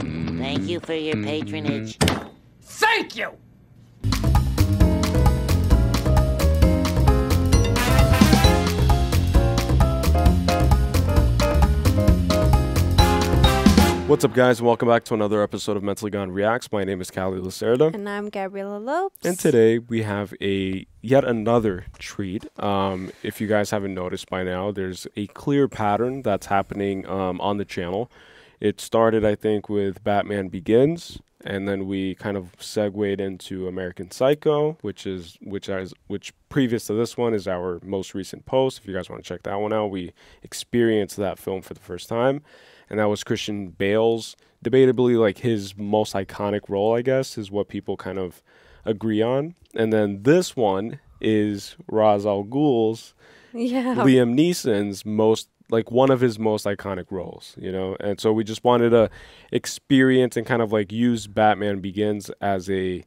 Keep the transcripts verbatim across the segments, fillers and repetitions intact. Thank you for your patronage. Thank you! What's up, guys? Welcome back to another episode of Mentally Gone Reacts. My name is Callie Lacerda. And I'm Gabriela Lopes. And today we have a yet another treat. Um, if you guys haven't noticed by now, there's a clear pattern that's happening um, on the channel. It started, I think, with Batman Begins, and then we kind of segued into American Psycho, which is which is which previous to this one is our most recent post. If you guys want to check that one out, we experienced that film for the first time. And that was Christian Bale's, debatably, like, his most iconic role, I guess, is what people kind of agree on. And then this one is Ra's al Ghul's, yeah. Liam Neeson's most, like, one of his most iconic roles, you know? And so we just wanted to experience and kind of, like, use Batman Begins as a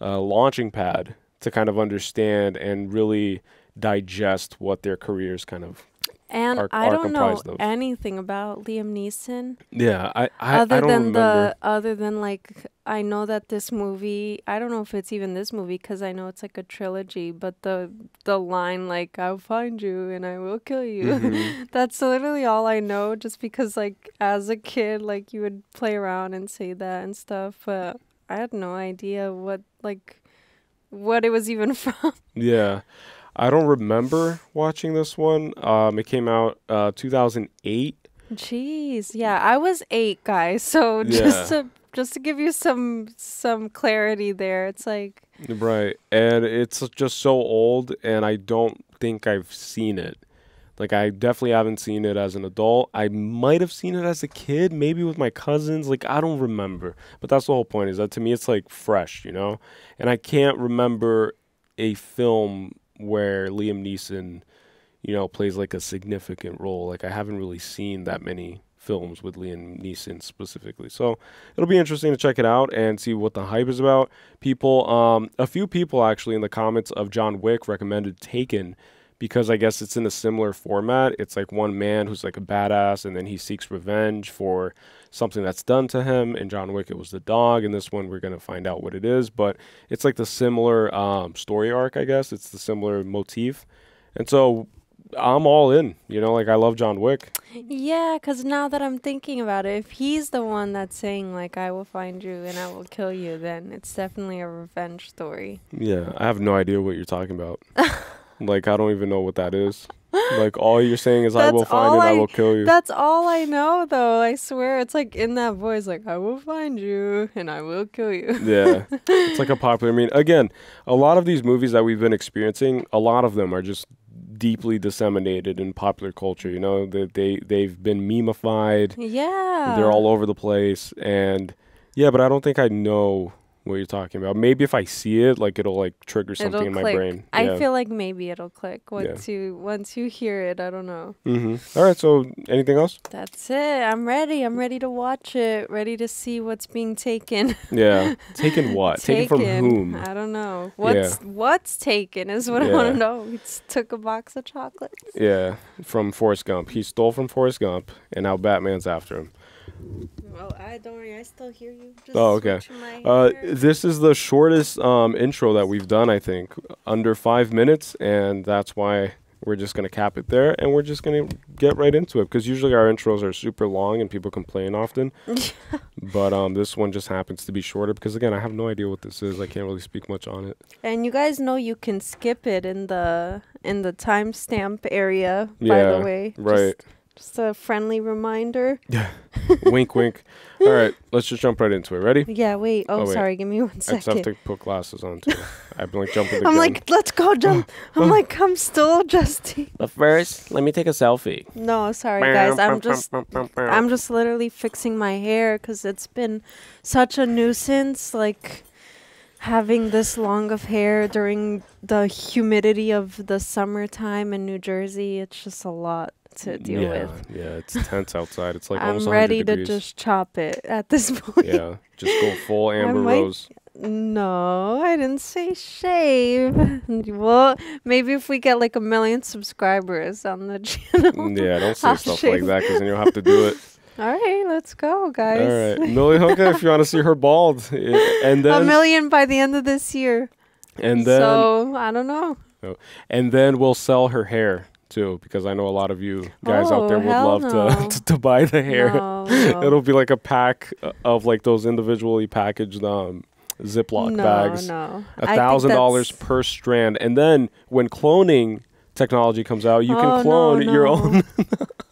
uh, launching pad to kind of understand and really digest what their careers kind of... And are, I are don't know of. anything about Liam Neeson. Yeah, I, I, other I don't than remember. The, other than, like, I know that this movie, I don't know if it's even this movie because I know it's like a trilogy, but the the line, like, I'll find you and I will kill you. Mm-hmm. That's literally all I know, just because, like, as a kid, like, you would play around and say that and stuff. But I had no idea what, like, what it was even from. Yeah. I don't remember watching this one. Um, it came out uh, two thousand eight. Jeez, yeah, I was eight, guys. So yeah. just to just to give you some some clarity there, it's like right, and it's just so old, and I don't think I've seen it. Like, I definitely haven't seen it as an adult. I might have seen it as a kid, maybe with my cousins. Like, I don't remember. But that's the whole point. Is that to me, it's like fresh, you know. And I can't remember a film where Liam Neeson, you know, plays, like, a significant role. Like, I haven't really seen that many films with Liam Neeson specifically. So it'll be interesting to check it out and see what the hype is about. People, um, a few people actually in the comments of John Wick recommended Taken because I guess it's in a similar format. It's like one man who's like a badass and then he seeks revenge for something that's done to him. In John Wick, it was the dog. In this one, we're going to find out what it is. But it's like the similar um, story arc, I guess. It's the similar motif. And so I'm all in. You know, like, I love John Wick. Yeah, because now that I'm thinking about it, if he's the one that's saying, like, I will find you and I will kill you, then it's definitely a revenge story. Yeah, I have no idea what you're talking about. Like, I don't even know what that is. Like, all you're saying is, I will find you, I, I will kill you. That's all I know, though. I swear. It's, like, in that voice, like, I will find you, and I will kill you. Yeah. It's, like, a popular... I mean, again, a lot of these movies that we've been experiencing, a lot of them are just deeply disseminated in popular culture, you know? They, they, they've been memeified. Yeah. They're all over the place. And, yeah, but I don't think I know... what you're talking about. Maybe if I see it, like, it'll, like, trigger something it'll in click. my brain. Yeah. I feel like maybe it'll click once yeah. you once you hear it. I don't know. Mm-hmm. All right. So anything else? That's it. I'm ready. I'm ready to watch it. Ready to see what's being taken. Yeah. Taken what? Taken. Taken from whom? I don't know. What's yeah. what's taken is what yeah. I want to know. He took a box of chocolates. Yeah. From Forrest Gump. He stole from Forrest Gump, and now Batman's after him. Well, I don't worry. I still hear you. Just oh, okay. Uh, this is the shortest um, intro that we've done, I think, under five minutes, and that's why we're just going to cap it there, and we're just going to get right into it, because usually our intros are super long, and people complain often, but um, this one just happens to be shorter, because, again, I have no idea what this is. I can't really speak much on it. And you guys know you can skip it in the, in the timestamp area, yeah, by the way. Right. Just Just a friendly reminder. Yeah. Wink, wink. All right. Let's just jump right into it. Ready? Yeah, wait. Oh, oh wait. Sorry. Give me one second. I just have to put glasses on, too. I've been, like, jumping I'm gun. like, let's go jump. I'm like, I'm still Justy. But first, let me take a selfie. No, sorry, guys. I'm just, I'm just literally fixing my hair because it's been such a nuisance, like, having this long of hair during the humidity of the summertime in New Jersey. It's just a lot to deal yeah, with. Yeah, it's tense outside. It's like almost I'm ready to just chop it at this point. Yeah, just go full Amber might, Rose. No, I didn't say shave. Well, maybe if we get like a million subscribers on the channel. Yeah, don't say I'll stuff shave. like that because then you'll have to do it. All right, let's go, guys. All right, Millie Hoka, if you want to see her bald, and then a million by the end of this year. And then, so I don't know. And then we'll sell her hair too, because I know a lot of you guys oh, out there would love no. to, to to buy the hair. No, no. It'll be like a pack of like those individually packaged um, Ziploc no, bags. No, no, a thousand dollars per strand. And then when cloning technology comes out, you oh, can clone no, no. your own.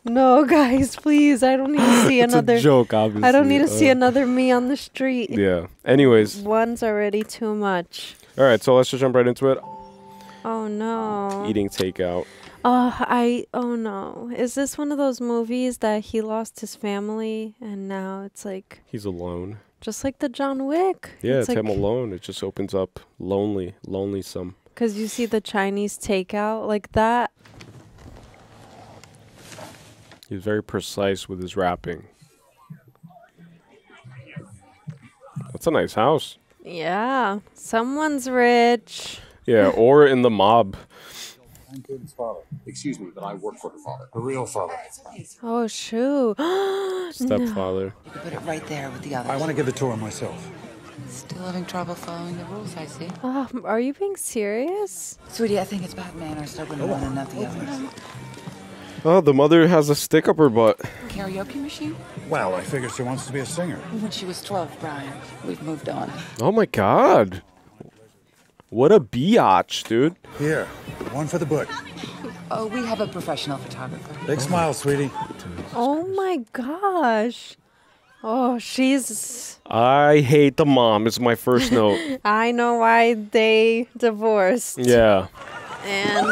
No, guys, please! I don't need to see it's another a joke. Obviously, I don't need to uh, see another me on the street. Yeah. Anyways, one's already too much. All right, so let's just jump right into it. Oh no! Eating takeout. Oh, I. Oh no! Is this one of those movies that he lost his family and now it's like he's alone? Just like the John Wick. Yeah, it's, it's him like, alone. It just opens up lonely, lonesome. Because you see the Chinese takeout like that. He's very precise with his rapping. That's a nice house. Yeah. Someone's rich. Yeah, or in the mob. I'm David's father. Excuse me, but I work for her father. Her real father. Oh, shoot. Stepfather. No. You can put it right there with the others. I want to give a tour myself. Still having trouble following the rules, I see. Uh, are you being serious? Sweetie, I think it's Batman or Serbian oh. one and not the others. Oh, the mother has a stick up her butt. Karaoke machine? Well, I figured she wants to be a singer. When she was twelve, Brian, we've moved on. Oh my God. What a biatch, dude. Here, one for the book. Oh, we have a professional photographer. Big oh. smile, sweetie. Oh my gosh. Oh, she's... I hate the mom. It's my first note. I know why they divorced. Yeah. And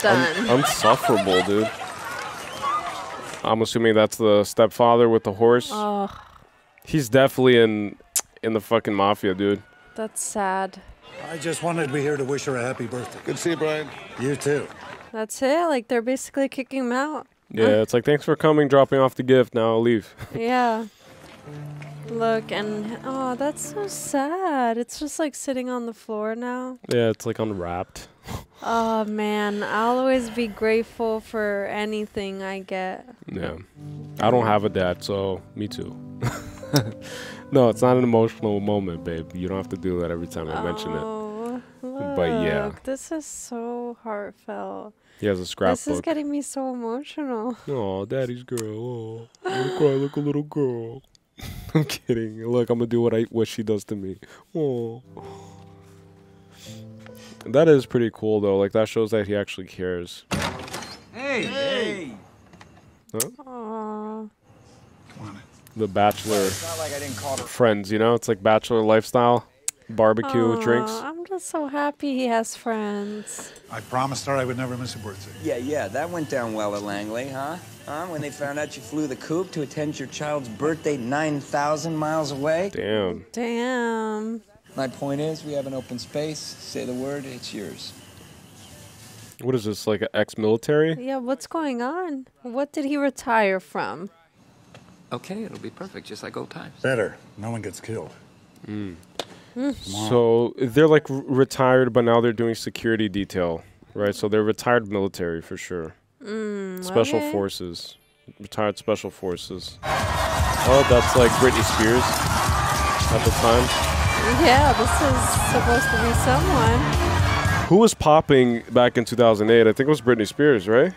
done. I'm insufferable, dude. I'm assuming that's the stepfather with the horse. Oh. He's definitely in in the fucking mafia, dude. That's sad. I just wanted to be here to wish her a happy birthday. Good to see you, Brian. You too. That's it. Like, they're basically kicking him out. Yeah, huh? It's like, thanks for coming, dropping off the gift. Now I'll leave. Yeah. Look, and oh, that's so sad. It's just like sitting on the floor now. Yeah, it's like unwrapped. Oh man, I'll always be grateful for anything I get. Yeah, I don't have a dad, so me too. No, it's not an emotional moment, babe. You don't have to do that every time I oh, mention it. Look, but yeah, this is so heartfelt. He has a scrapbook. This is getting me so emotional. Oh, daddy's girl. Oh, I'm gonna cry like a little girl. I'm kidding. Look, I'm gonna do what I what she does to me. Oh. That is pretty cool, though. Like, that shows that he actually cares. Hey! Hey! Huh? Aww. The Bachelor friends, you know? It's like Bachelor lifestyle, barbecue, aww, drinks. I'm just so happy he has friends. I promised her I would never miss a birthday. Yeah, yeah, that went down well at Langley, huh? Huh? When they found out you flew the coop to attend your child's birthday nine thousand miles away? Damn. Damn. My point is, we have an open space. Say the word, it's yours. What is this, like an ex-military? Yeah, what's going on? What did he retire from? Okay, it'll be perfect, just like old times. Better. No one gets killed. Mm. Mm. So they're like retired, but now they're doing security detail, right? So they're retired military for sure. Mm, special okay. forces. Retired special forces. Oh, that's like Britney Spears at the time. Yeah, this is supposed to be someone. Who was popping back in two thousand eight? I think it was Britney Spears, right?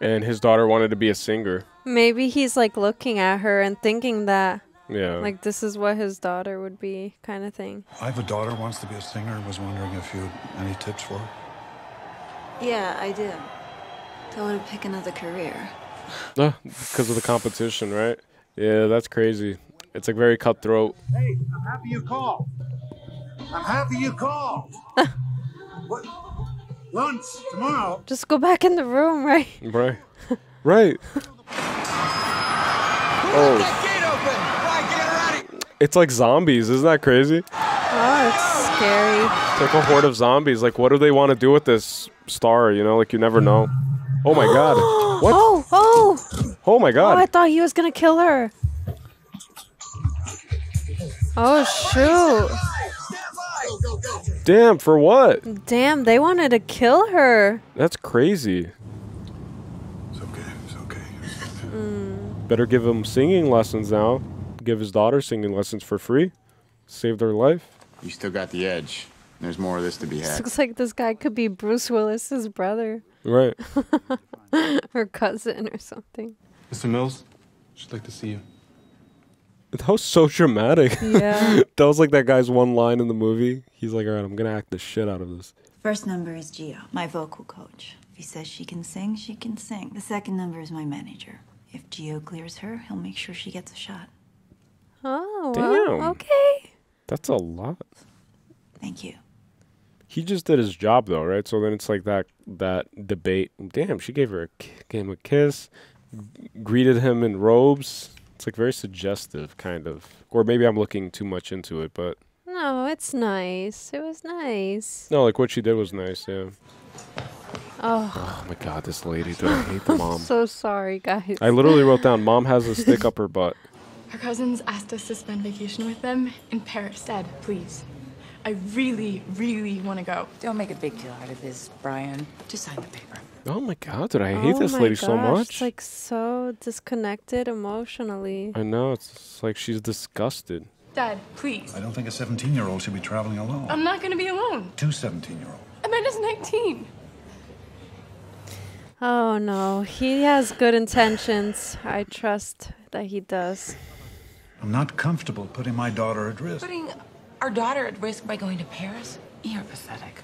And his daughter wanted to be a singer. Maybe he's like looking at her and thinking that, yeah, like this is what his daughter would be, kind of thing. I have a daughter who wants to be a singer and was wondering if you had any tips for her. Yeah, I do. Tell her to pick another career. Uh, because of the competition, right? Yeah, that's crazy. It's like very cutthroat. Hey, I'm happy you called. I'm happy you called. What? Lunch tomorrow. Just go back in the room, right? Right. Right. Oh. It's like zombies. Isn't that crazy? Oh, it's scary. It's like a horde of zombies. Like, what do they want to do with this star? You know, like you never know. Oh my God. What? Oh, oh. Oh my God. Oh, I thought he was going to kill her. Oh, shoot. Damn, for what? Damn, they wanted to kill her. That's crazy. It's okay, it's okay. Mm. Better give him singing lessons now. Give his daughter singing lessons for free. Saved her life. You still got the edge. There's more of this to be had. Looks like this guy could be Bruce Willis's brother. Right. Or cousin or something. Mister Mills, she'd like to see you. That was so dramatic. Yeah. That was like that guy's one line in the movie. He's like, all right, I'm going to act the shit out of this. First number is Gio, my vocal coach. If he says she can sing, she can sing. The second number is my manager. If Gio clears her, he'll make sure she gets a shot. Oh, damn. Well, okay. That's a lot. Thank you. He just did his job, though, right? So then it's like that that debate. Damn, she gave her a, gave him a kiss, greeted him in robes. It's like very suggestive, kind of. Or maybe I'm looking too much into it, but... No, it's nice. It was nice. No, like what she did was nice, yeah. Oh, oh my God, this lady. Dude, I hate the mom. I'm so sorry, guys. I literally wrote down, mom has a stick up her butt. Her cousins asked us to spend vacation with them in Paris. Dad, please. I really, really want to go. Don't make a big deal out of this, Brian. Just sign the paper. Oh my God, did I hate oh this lady gosh, so much? It's like so disconnected emotionally. I know, it's like she's disgusted. Dad, please. I don't think a seventeen-year-old should be traveling alone. I'm not going to be alone. Two seventeen-year-olds. Amanda's nineteen. Oh no, he has good intentions. I trust that he does. I'm not comfortable putting my daughter at risk. Putting our daughter at risk by going to Paris? You're pathetic.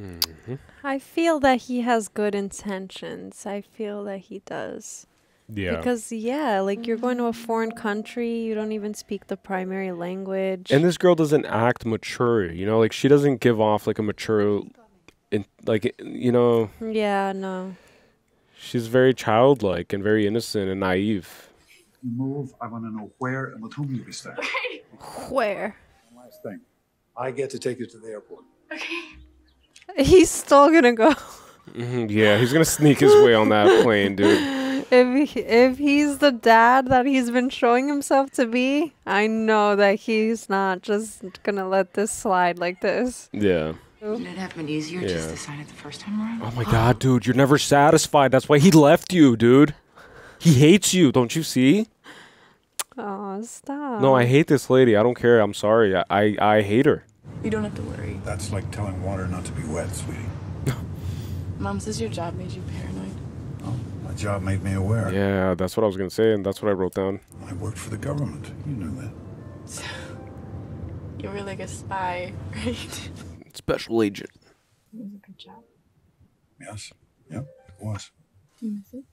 Mm-hmm. I feel that he has good intentions. I feel that he does. Yeah. Because, yeah, like you're going to a foreign country. You don't even speak the primary language. And this girl doesn't act mature, you know? Like she doesn't give off like a mature, in, like, you know? Yeah, no. She's very childlike and very innocent and naive. You move, I want to know where and with whom you'll be staying. Okay. Where? Last thing. I get to take you to the airport. Okay. He's still gonna go. Mm-hmm, yeah, he's gonna sneak his way on that plane, dude. If he, if he's the dad that he's been showing himself to be, I know that he's not just gonna let this slide like this. Yeah. Wouldn't it have been easier yeah. just to sign it the first time around? Oh my God, dude, you're never satisfied. That's why he left you, dude. He hates you, don't you see? Oh, stop. No, I hate this lady. I don't care. I'm sorry. I, I, I hate her. You don't have to worry. That's like telling water not to be wet, sweetie. Mom says your job made you paranoid. Oh, my job made me aware. Yeah, that's what I was going to say, and that's what I wrote down. I worked for the government. You knew that. So, you were like a spy, right? Special agent. It was a good job. Yes. Yep, it was. You miss it?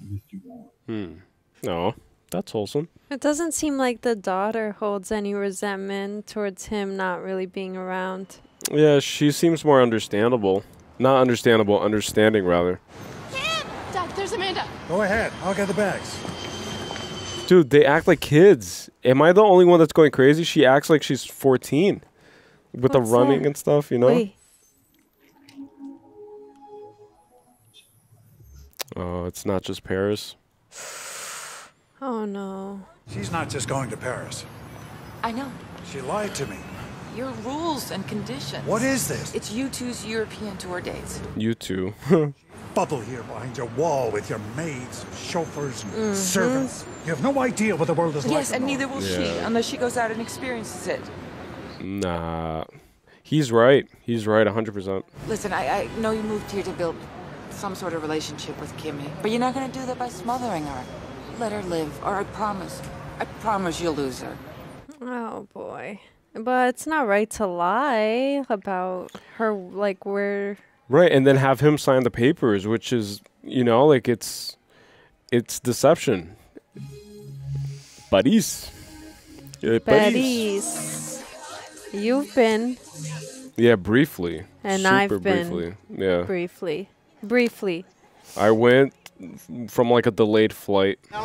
I missed you more. Hmm. No. That's wholesome. It doesn't seem like the daughter holds any resentment towards him not really being around. Yeah, she seems more understandable. Not understandable, understanding rather. Kid! Dad, there's Amanda. Go ahead. I'll get the bags. Dude, they act like kids. Am I the only one that's going crazy? She acts like she's fourteen. With What's the running that? and stuff, you know? Wait. Oh, it's not just Paris. Oh, no. She's not just going to Paris. I know. She lied to me. Your rules and conditions. What is this? It's you two's European tour dates. You two. Bubble here behind your wall with your maids, chauffeurs, and mm-hmm. servants. You have no idea what the world is yes, like. Yes, and neither will yeah. she, unless she goes out and experiences it. Nah. He's right. He's right, one hundred percent. Listen, I, I know you moved here to build some sort of relationship with Kimmy, but you're not going to do that by smothering her. Let her live, or I promise. I promise you'll lose her. Oh, boy. But it's not right to lie about her, like, where... Right, and then have him sign the papers, which is, you know, like, it's... It's deception. Buddies. Yeah, buddies. You've been... Yeah, briefly. And Super I've been... Briefly. Yeah. Briefly. Briefly. I went... from like a delayed flight. Now,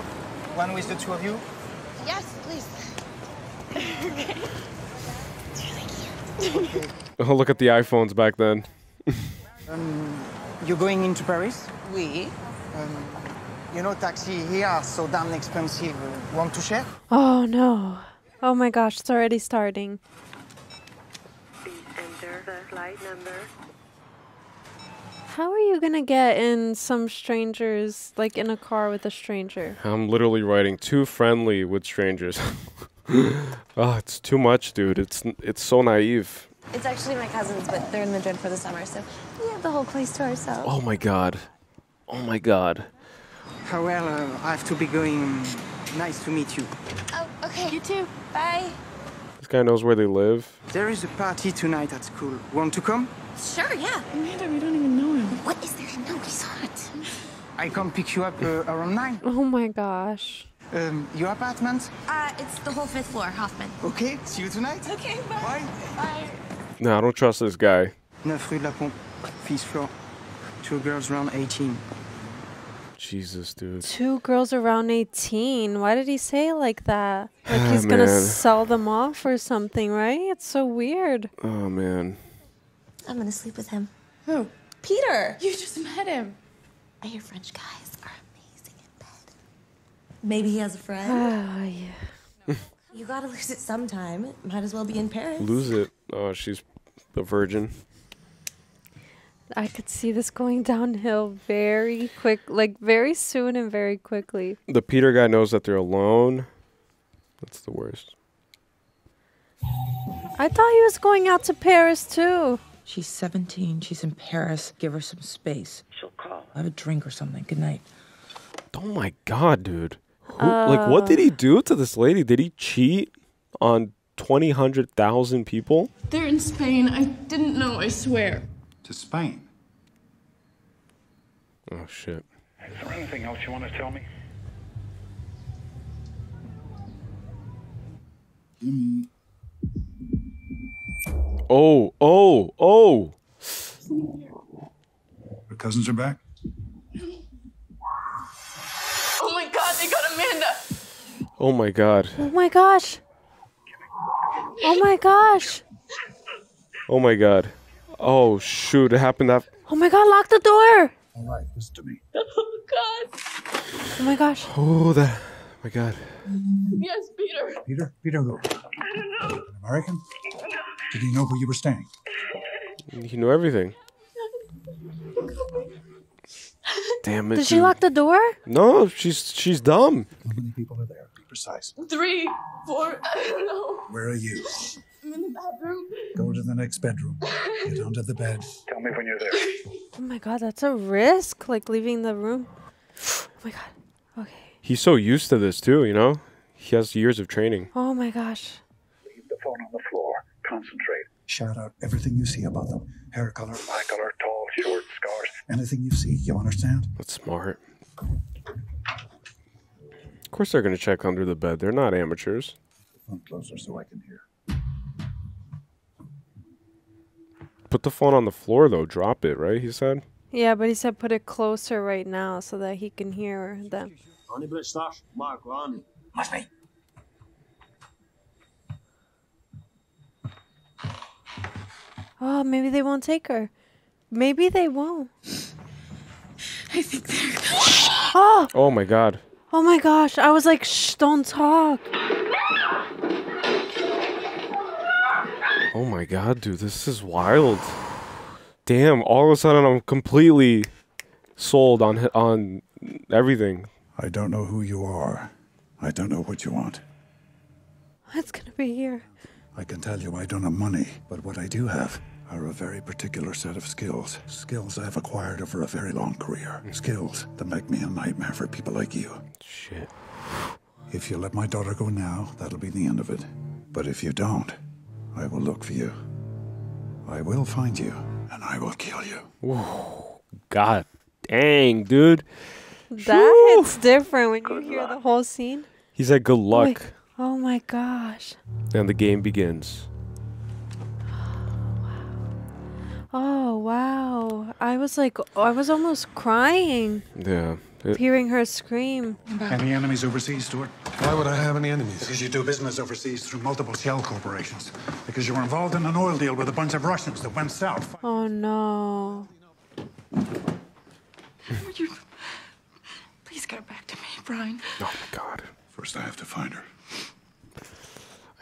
why don't we the two of you? Yes, please. Okay. It's really cute. Oh, look at the iPhones back then. um, you're going into Paris? Oui. Um, you know, taxi here are so damn expensive. Want to share? Oh, no. Oh, my gosh. It's already starting. the flight number. How are you gonna get in some strangers, like in a car with a stranger? I'm literally writing too friendly with strangers. Oh, it's too much, dude. It's it's so naive. It's actually my cousins, but they're in Madrid for the summer, so we have the whole place to ourselves. Oh my god. Oh my god. Oh, well, uh, I have to be going. Nice to meet you. Oh, okay. You too. Bye. This guy knows where they live. There is a party tonight at school. Want to come? Sure, yeah. Amanda, we don't even know him. What is there to know? He's hot. I come pick you up uh, around nine. Oh my gosh. Um, your apartment? Uh, it's the whole fifth floor, Hoffman. Okay, see you tonight. Okay, bye. Bye. Bye. No, I don't trust this guy. nine rue de la Pompe, fifth floor. Two girls around eighteen. Jesus, dude. Two girls around eighteen. Why did he say it like that? Like he's ah, gonna sell them off or something, right? It's so weird. Oh man. I'm gonna sleep with him. Who? Peter. You just met him. I hear French guys are amazing in bed. Maybe he has a friend. Oh yeah. You gotta lose it sometime. It might as well be in Paris. Lose it. Oh, she's the virgin. I could see this going downhill very quick, like very soon and very quickly. The Peter guy knows that they're alone. That's the worst. I thought he was going out to Paris too. She's seventeen. She's in Paris. Give her some space. She'll call. Have a drink or something. Good night. Oh my god, dude. Who, uh, like, what did he do to this lady? Did he cheat on twenty, one hundred thousand people? They're in Spain. I didn't know, I swear. To Spain. Oh shit. Is there anything else you want to tell me? Mm. Oh, oh, oh. Her cousins are back. Oh my god, they got Amanda. Oh my god. Oh my gosh. Oh my gosh. Oh my god. Oh shoot, it happened that. Oh my god, lock the door! Alright, listen to me. Oh god. Oh my gosh. Oh that oh my god. Yes, Peter. Peter? Peter who? I don't know. An American? Did he know where you were staying? He knew everything. Damn it. Did she dude. lock the door? No, she's she's dumb. How many people are there? Be precise. Three, four, I don't know. Where are you? I'm in the bathroom. Go to the next bedroom. Get onto the bed. Tell me when you're there. Oh my god, that's a risk, like leaving the room. Oh my god. Okay. He's so used to this too, you know? He has years of training. Oh my gosh. Leave the phone on the floor. Concentrate. Shout out everything you see about them. Hair color, eye color, tall, short, scars. Anything you see, you understand? That's smart. Of course they're gonna check under the bed. They're not amateurs. Put the phone closer so I can hear. Put the phone on the floor, though. Drop it, right? He said. Yeah, but he said put it closer right now so that he can hear them. Oh, maybe they won't take her. Maybe they won't. I think they're. Oh. Oh my god. Oh my gosh! I was like, shh, don't talk. Oh my god, dude, this is wild. Damn, all of a sudden I'm completely sold on on everything. I don't know who you are. I don't know what you want. What's gonna be here? I can tell you I don't have money, but what I do have are a very particular set of skills. Skills I've acquired over a very long career. Skills that make me a nightmare for people like you. Shit. If you let my daughter go now, that'll be the end of it. But if you don't, I will look for you. I will find you, and I will kill you. Whoa. God dang, dude. That hits different when good you hear luck. The whole scene. He said, good luck. Wait. Oh my gosh. And the game begins. Oh wow. Oh, wow. I was like, oh, I was almost crying. Yeah. It, hearing her scream. Any enemies overseas, Stuart? Why would I have any enemies? Because you do business overseas through multiple shell corporations. Because you were involved in an oil deal with a bunch of Russians that went south. Oh, no. You... Please get her back to me, Brian. Oh, my God. First, I have to find her.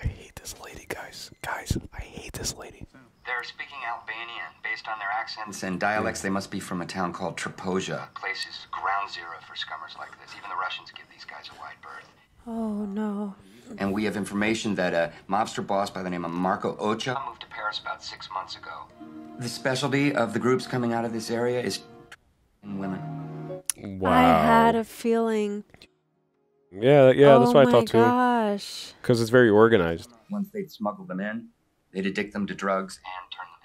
I hate this lady, guys. Guys, I hate this lady. They're speaking Albanian. Based on their accents and dialects, they must be from a town called Traposia. The place is ground zero for scummers like this. Even the Russians give these guys a wide berth. Oh, no. And we have information that a mobster boss by the name of Marco Ocha moved to Paris about six months ago. The specialty of the groups coming out of this area is women. Wow. I had a feeling. Yeah, yeah, that's oh why I thought too. Oh, my gosh. Because it's very organized. Once they'd smuggle them in, they'd addict them to drugs and turn them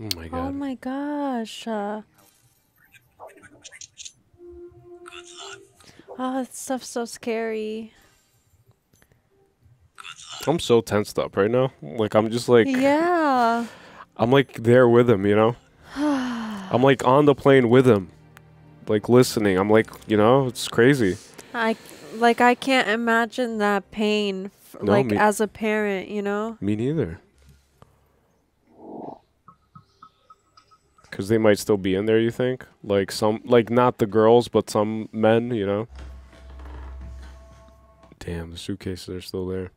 into prostitutes. Oh, my God. Oh, my gosh. Uh, oh, that stuff's so scary. I'm so tensed up right now. Like, I'm just like... Yeah. I'm, like, there with him, you know? I'm, like, on the plane with him. Like, listening. I'm, like, you know, it's crazy. I, like, I can't imagine that pain, f no, like, me, as a parent, you know? Me neither. Because they might still be in there, you think? Like, some, like, not the girls, but some men, you know? Damn, the suitcases are still there.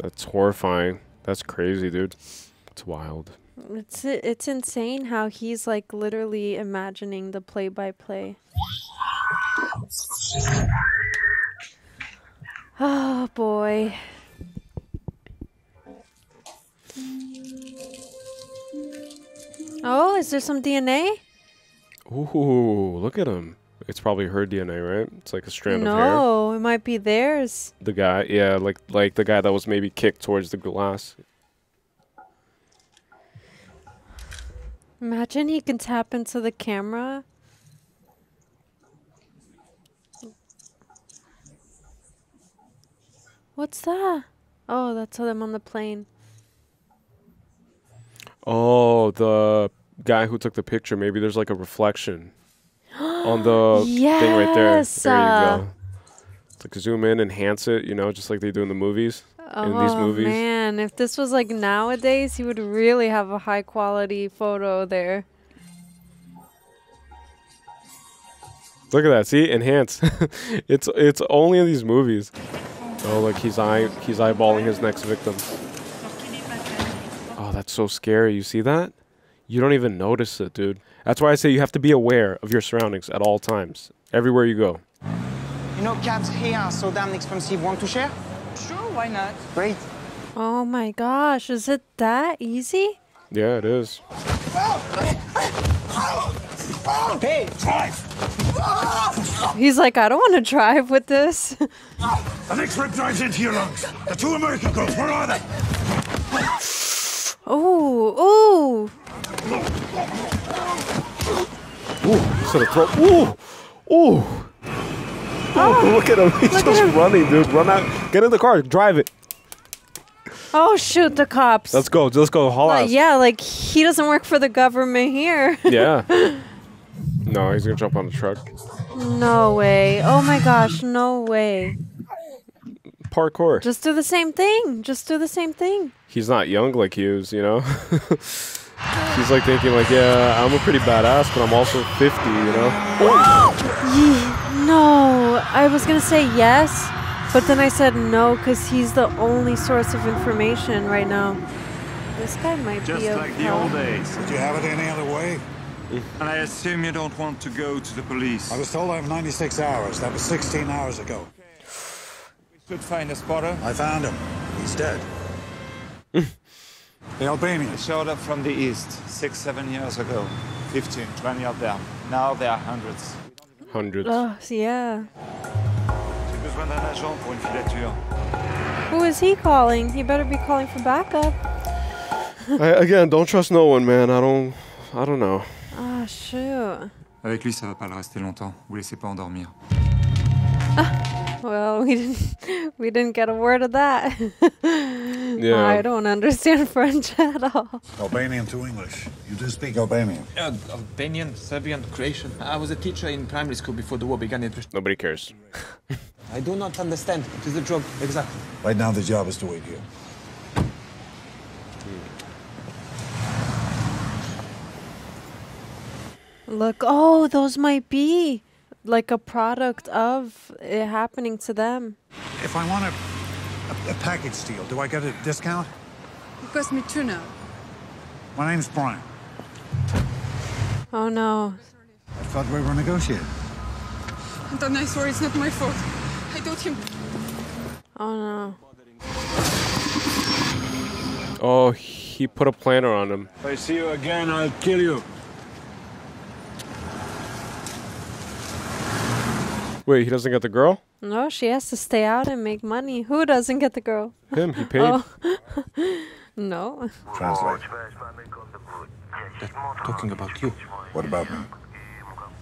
That's horrifying. That's crazy, dude. It's wild. It's it's insane how he's like literally imagining the play-by-play. -play. Oh boy. Oh, is there some D N A? Ooh, look at him. It's probably her D N A, right? It's like a strand no, of hair. No, it might be theirs. The guy, yeah, like like the guy that was maybe kicked towards the glass. Imagine he can tap into the camera. What's that? Oh, that's them on the plane. Oh, the guy who took the picture. Maybe there's like a reflection on the yes! thing right there. There you go. It's like zoom in, enhance it, you know, just like they do in the movies. Oh, in these movies. Man, if this was like nowadays, you would really have a high quality photo there. Look at that. See, enhance. it's it's only in these movies. Oh, like he's eye he's eyeballing his next victim. Oh, that's so scary. You see that? You don't even notice it, dude. That's why I say you have to be aware of your surroundings at all times, everywhere you go. You know, cabs here are so damn expensive. Want to share? Sure, why not? Great. Oh my gosh, is it that easy? Yeah, it is. Hey, drive! He's like, I don't want to drive with this. An X-ray drives into your lungs. The two American girls, where are they? Oh, oh. Ooh, sort of throw. Ooh, ooh. Oh, look at him. He's just him. running, dude. Run out. Get in the car. Drive it. Oh, shoot. The cops. Let's go. Let's go. Haul out. Like, yeah, like he doesn't work for the government here. Yeah. No, he's going to jump on the truck. No way. Oh, my gosh. No way. Parkour. Just do the same thing. Just do the same thing. He's not young like Hughes, you know? He's like thinking like, yeah, I'm a pretty badass, but I'm also fifty, you know? Yeah, no, I was going to say yes, but then I said no because he's the only source of information right now. This guy might Just be a Just like the old days. Would you have it any other way? And I assume you don't want to go to the police. I was told I have ninety-six hours. That was sixteen hours ago. We should find a spotter. I found him. He's dead. The Albanian. They showed up from the east six, seven years ago. fifteen, twenty of them. Now there are hundreds. Hundreds. Oh, yeah. Who is he calling? He better be calling for backup. I, again, don't trust no one, man. I don't. I don't know. Ah, oh, shoot. Avec lui, ça va pas le rester longtemps. Vous laissez pas endormir. Well, we didn't we didn't get a word of that. Yeah. I don't understand French at all. Albanian to English. You do speak Albanian. Uh, Albanian, Serbian, Croatian. I was a teacher in primary school before the war began. It Nobody cares. I do not understand. It is a joke, exactly. Right now, the job is to wait here. Look, oh, those might be like a product of it happening to them. If I want a, a, a package deal, do I get a discount? It cost me two now. My name's Brian. Oh no. I thought we were negotiating. And then I swear it's not my fault. I told him. Oh no. Oh, he put a planner on him. If I see you again, I'll kill you. Wait, he doesn't get the girl? No, she has to stay out and make money. Who doesn't get the girl? Him, he paid. Oh. No. Translate. They're talking about you. What about me?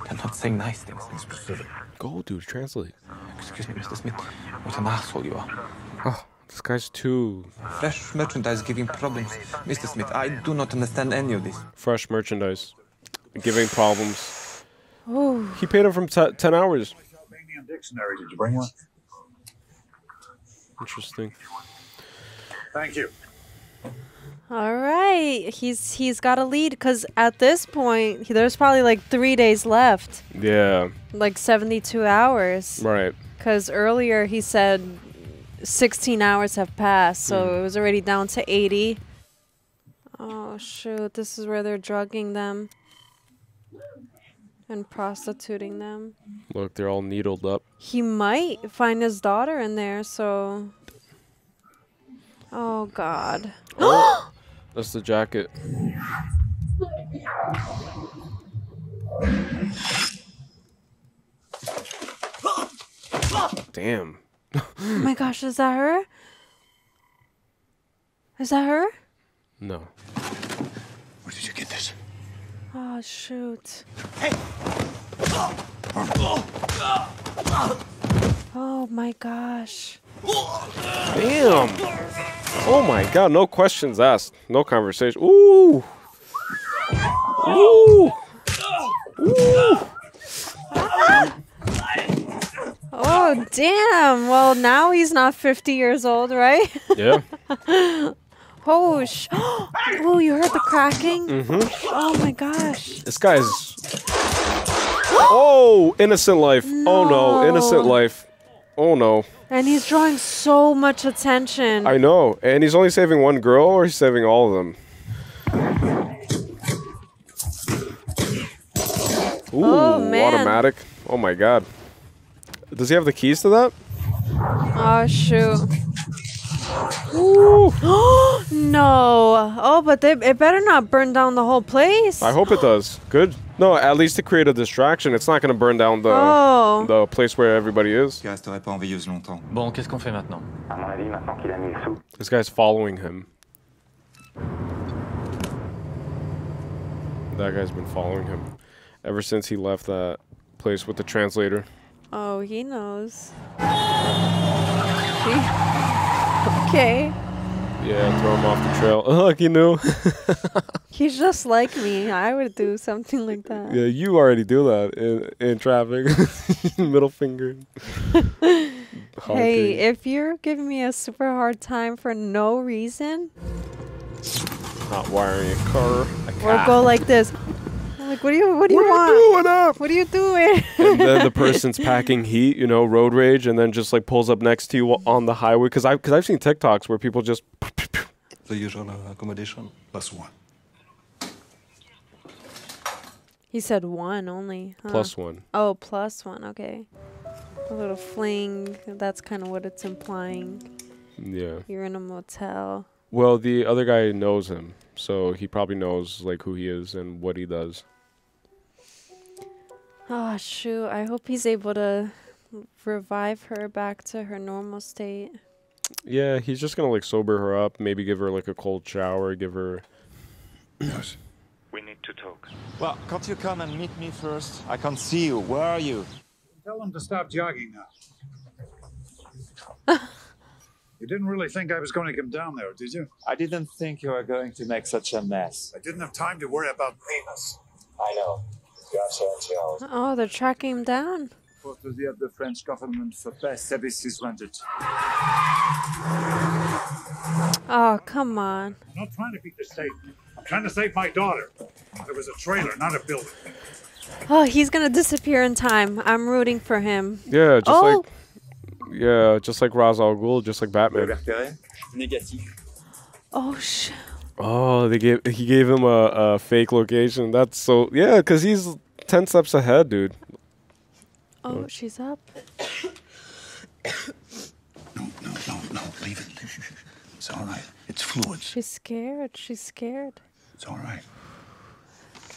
They're not saying nice things. Be specific. Go, dude, translate. Excuse me, Mister Smith. What an asshole you are. Oh, this guy's too... Fresh merchandise giving problems. Mister Smith, I do not understand any of this. Fresh merchandise. Giving problems. Ooh. He paid him from t ten hours. Dictionary, did you bring one? Interesting. Thank you. All right, he's he's got a lead because at this point he, there's probably like three days left. Yeah. Like seventy-two hours. Right. Because earlier he said sixteen hours have passed, so mm. it was already down to eighty. Oh shoot! This is where they're drugging them. And prostituting them. Look, they're all needled up. He might find his daughter in there, so... Oh, God. Oh, that's the jacket. Damn. Oh my gosh, is that her? Is that her? No. Where did you get this? Oh, shoot. Hey. Oh, my gosh. Damn. Oh, my God. No questions asked. No conversation. Ooh. Ooh. Ooh. Ah. Oh, damn. Well, now he's not fifty years old, right? Yeah. Oh, sh oh, you heard the cracking? Mm-hmm. Oh, my gosh. This guy's... Oh, innocent life. No. Oh, no. Innocent life. Oh, no. And he's drawing so much attention. I know. And he's only saving one girl, or he's saving all of them? Ooh, oh, man. Automatic. Oh, my God. Does he have the keys to that? Oh, shoot. Ooh. No. Oh, but they, it better not burn down the whole place. I hope it does. Good. No, at least to create a distraction. It's not going to burn down the oh. the place where everybody is. Bon, qu'est-ce qu'on fait maintenant? This guy's following him. That guy's been following him ever since he left that place with the translator. Oh, he knows. He Okay. Yeah, throw him off the trail. Oh, look, you know. He's just like me. I would do something like that. Yeah, you already do that in, in traffic. Middle finger. Hey, if you're giving me a super hard time for no reason. Not wiring a car. Or go like this. I'm like, what do you, what do what you want? What are you doing up? What are you doing? And then the person's packing heat, you know, road rage, and then just like pulls up next to you on the highway. Because I've, I've seen TikToks where people just... The usual accommodation, plus one. He said one only. Huh? Plus one. Oh, plus one, okay. A little fling, that's kind of what it's implying. Yeah. You're in a motel. Well, the other guy knows him, so he probably knows like who he is and what he does. Oh, shoot. I hope he's able to revive her back to her normal state. Yeah, he's just going to like sober her up, maybe give her like a cold shower, give her... Yes. We need to talk. Well, can't you come and meet me first? I can't see you. Where are you? Tell him to stop jogging now. You didn't really think I was going to come down there, did you? I didn't think you were going to make such a mess. I didn't have time to worry about penis. I know. Oh, they're tracking him down. Courtesy of the French government for best services rendered. Oh, come on. I'm not trying to beat the state. I'm trying to save my daughter. There was a trailer, not a building. Oh, he's gonna disappear in time. I'm rooting for him. Yeah, just oh. like yeah, just like Ra's al Ghul, just like Batman. Oh sh. Oh, they gave he gave him a, a fake location. That's so yeah, cause he's ten steps ahead, dude. Oh, oh. She's up. No, no, no, no, leave it. It's all right. It's fluid. She's scared. She's scared. It's all right.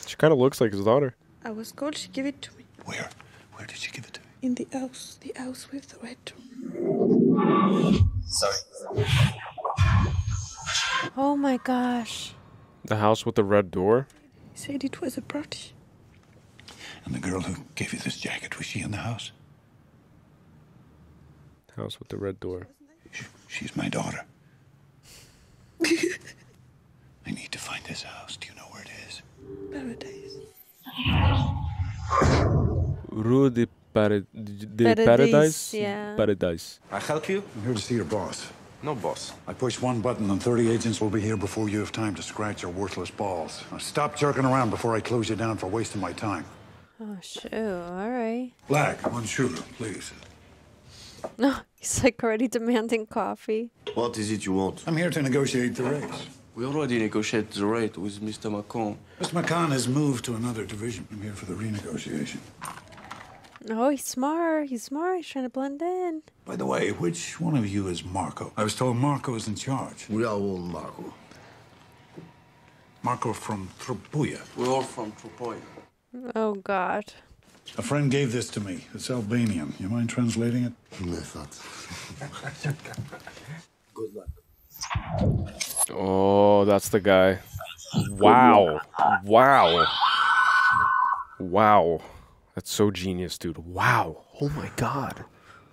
She kind of looks like his daughter. I was cold. She gave it to me. Where? Where did she give it to me? In the house. The house with the red room. Sorry. Oh my gosh. The house with the red door? He said it was a party. And the girl who gave you this jacket, was she in the house? House with the red door. She, she's my daughter. I need to find this house. Do you know where it is? Paradise. Rue de, para de Paradise? Paradise, yeah. Paradise. I help you? I'm here to see your boss. No boss. I push one button and thirty agents will be here before you have time to scratch your worthless balls. Now stop jerking around before I close you down for wasting my time. Oh, shoot. All right. Black, one shooter, please. No, he's like already demanding coffee. What is it you want? I'm here to negotiate the rates. We already negotiated the rate with Mister Macron. Mister Macron has moved to another division. I'm here for the renegotiation. Oh, he's smart. He's smart. He's trying to blend in. By the way, which one of you is Marco? I was told Marco is in charge. We are all Marco. Marco from Tropojë. We're all from Tropojë. Oh, God. A friend gave this to me. It's Albanian. You mind translating it? Good luck. Oh, that's the guy. Wow. Wow. Wow. That's so genius, dude. Wow. Oh, my God.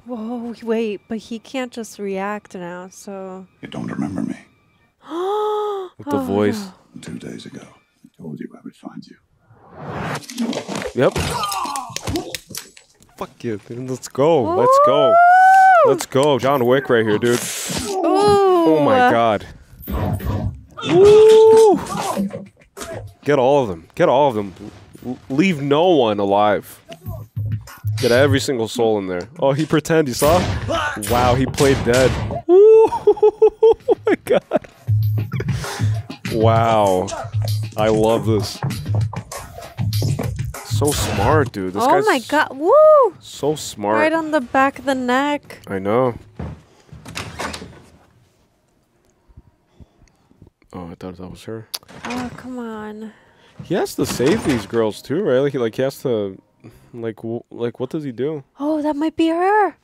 Whoa, wait. But he can't just react now, so... You don't remember me. With the oh, voice. No. Two days ago, I told you I would find you. Yep. Fuck you, dude. Let's go. Ooh. Let's go. Let's go. John Wick right here, dude. Ooh. Oh my God. Ooh. Get all of them. Get all of them. L leave no one alive. Get every single soul in there. Oh, he pretend. You saw? Wow, he played dead. Ooh. Oh my God. Wow. I love this. So smart, dude. This oh my God. Woo! So smart. Right on the back of the neck. I know. Oh, I thought that was her. Oh, come on. He has to save these girls too, right? Like he, like he has to, like, w like what does he do? Oh, that might be her.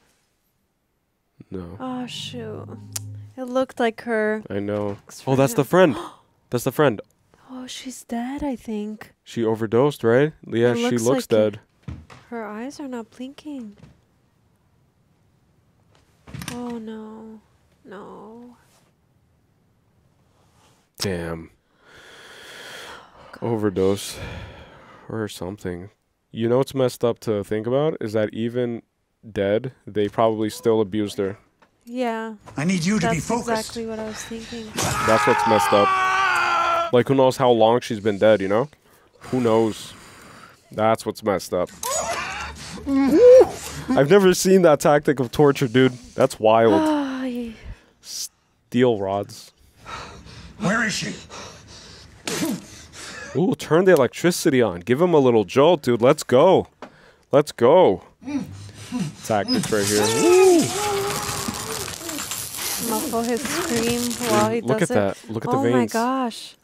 No. Oh shoot! It looked like her. I know. Oh, that's the friend. That's the friend. Oh, she's dead, I think. She overdosed, right? Yeah, looks she looks like dead. Her eyes are not blinking. Oh, no. No. Damn. Gosh. Overdose. Or something. You know what's messed up to think about? Is that even dead, they probably still abused her. Yeah. I need you That's to be focused. That's exactly what I was thinking. That's what's messed up. Like, who knows how long she's been dead, you know? Who knows? That's what's messed up. I've never seen that tactic of torture, dude. That's wild. Oh, yeah. Steel rods. Where is she? Ooh, turn the electricity on. Give him a little jolt, dude. Let's go. Let's go. Tactics right here. Ooh. Muffle his scream while he Look does it. Look at that. Look at oh the veins. Oh my gosh.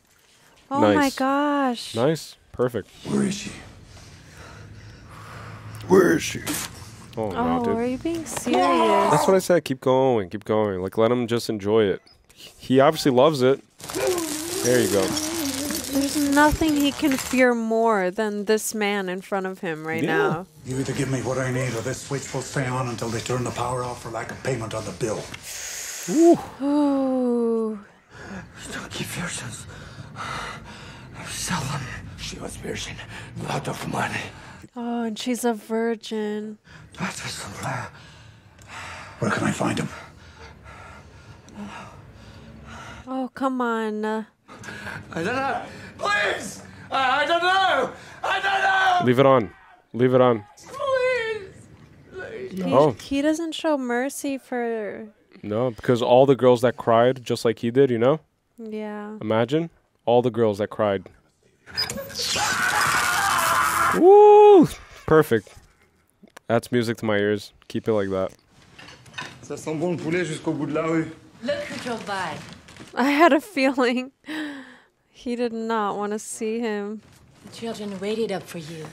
Oh nice. my gosh. Nice. Perfect. Where is she? Where is she? Oh, oh no, dude. Are you being serious? That's what I said. Keep going. Keep going. Like, let him just enjoy it. He obviously loves it. There you go. There's nothing he can fear more than this man in front of him right yeah. now. You either give me what I need or this switch will stay on until they turn the power off for lack of payment on the bill. Ooh. Ooh. Stocky versions. She was virgin. Lot of money. Oh, and she's a virgin. Where can I find him? Oh, come on. I don't know. Please! I don't know! I don't know! Leave it on. Leave it on. Please. Please. He, oh. he doesn't show mercy for... No, because all the girls that cried, just like he did, you know? Yeah. Imagine all the girls that cried. Woo! Perfect. That's music to my ears. Keep it like that. Ça sent bon le poulet jusqu'au bout de la rue. Look who drove by. I had a feeling he did not want to see him. The children waited up for you.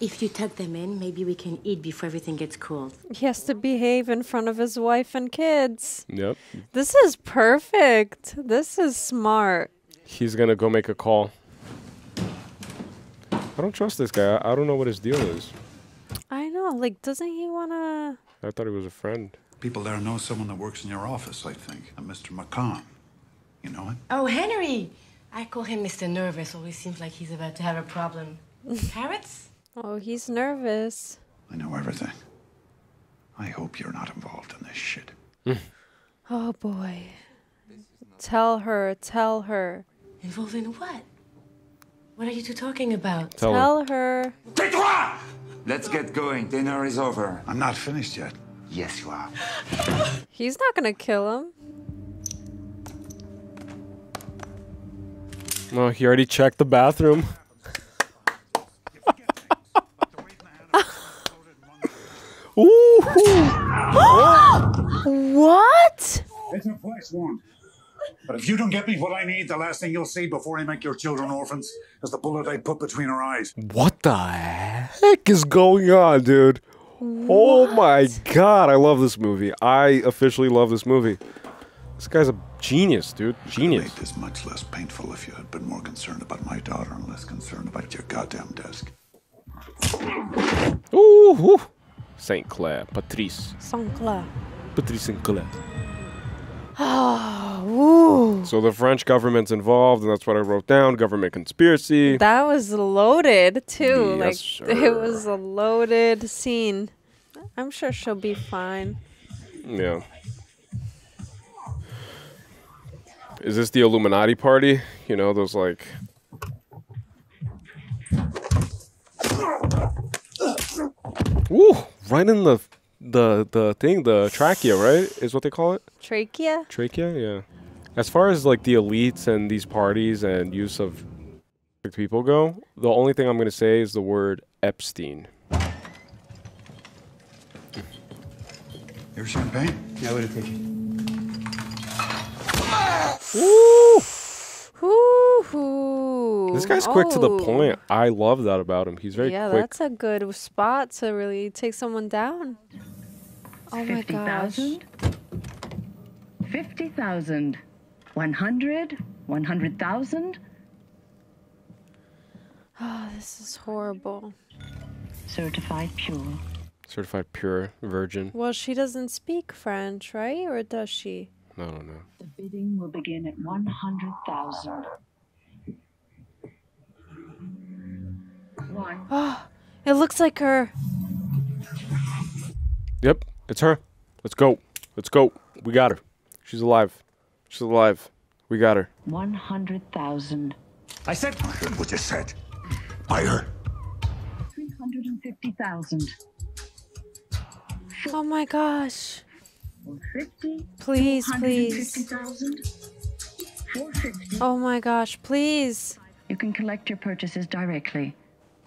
If you tuck them in, maybe we can eat before everything gets cold. He has to behave in front of his wife and kids. Yep. This is perfect. This is smart. He's going to go make a call. I don't trust this guy. I don't know what his deal is. I know. Like, doesn't he want to... I thought he was a friend. People there know someone that works in your office, I think. Mister McCann. You know him? Oh, Henry. I call him Mister Nervous. Always seems like he's about to have a problem. Parrots? Oh, he's nervous. I know everything. I hope you're not involved in this shit. Oh, boy. Tell her. Tell her. Involved in what? What are you two talking about? Tell, tell her. her. Tais-toi! Let's get going. Dinner is over. I'm not finished yet. Yes, you are. He's not going to kill him. No, oh, he already checked the bathroom. Ooh. What? There's no place one. But if you don't get me what I need, the last thing you'll see before I make your children orphans is the bullet I put between her eyes. What the heck is going on, dude? What? Oh my god, I love this movie. I officially love this movie. This guy's a genius, dude. Genius. Made this much less painful if you had been more concerned about my daughter and less concerned about your goddamn desk. Ooh. Ooh. Saint Clair, Patrice. Saint Clair. Patrice Saint Clair. Oh, ooh. So the French government's involved, and that's what I wrote down. Government conspiracy. That was loaded too. Yes, like sir. It was a loaded scene. I'm sure she'll be fine. Yeah. Is this the Illuminati party? You know, those like. Ooh, right in the the the thing, the trachea, right? Is what they call it? Trachea? Trachea, yeah. As far as like the elites and these parties and use of people go, the only thing I'm going to say is the word Epstein. Your champagne? Yeah, I would have taken it. Woo! Ooh. This guy's quick oh. to the point. I love that about him. He's very yeah, quick. Yeah, that's a good spot to really take someone down. Oh my gosh. fifty thousand. one hundred. one hundred thousand. Oh, this is horrible. Certified pure. Certified pure virgin. Well, she doesn't speak French, right? Or does she? I don't know. The bidding will begin at one hundred thousand. One. Oh, it looks like her. Yep, it's her. Let's go. Let's go. We got her. She's alive. She's alive. We got her. One hundred thousand. I said. I heard what you said. Buy her. Three hundred and fifty thousand. Oh my gosh. one fifty, please, please. Oh my gosh, please. You can collect your purchases directly.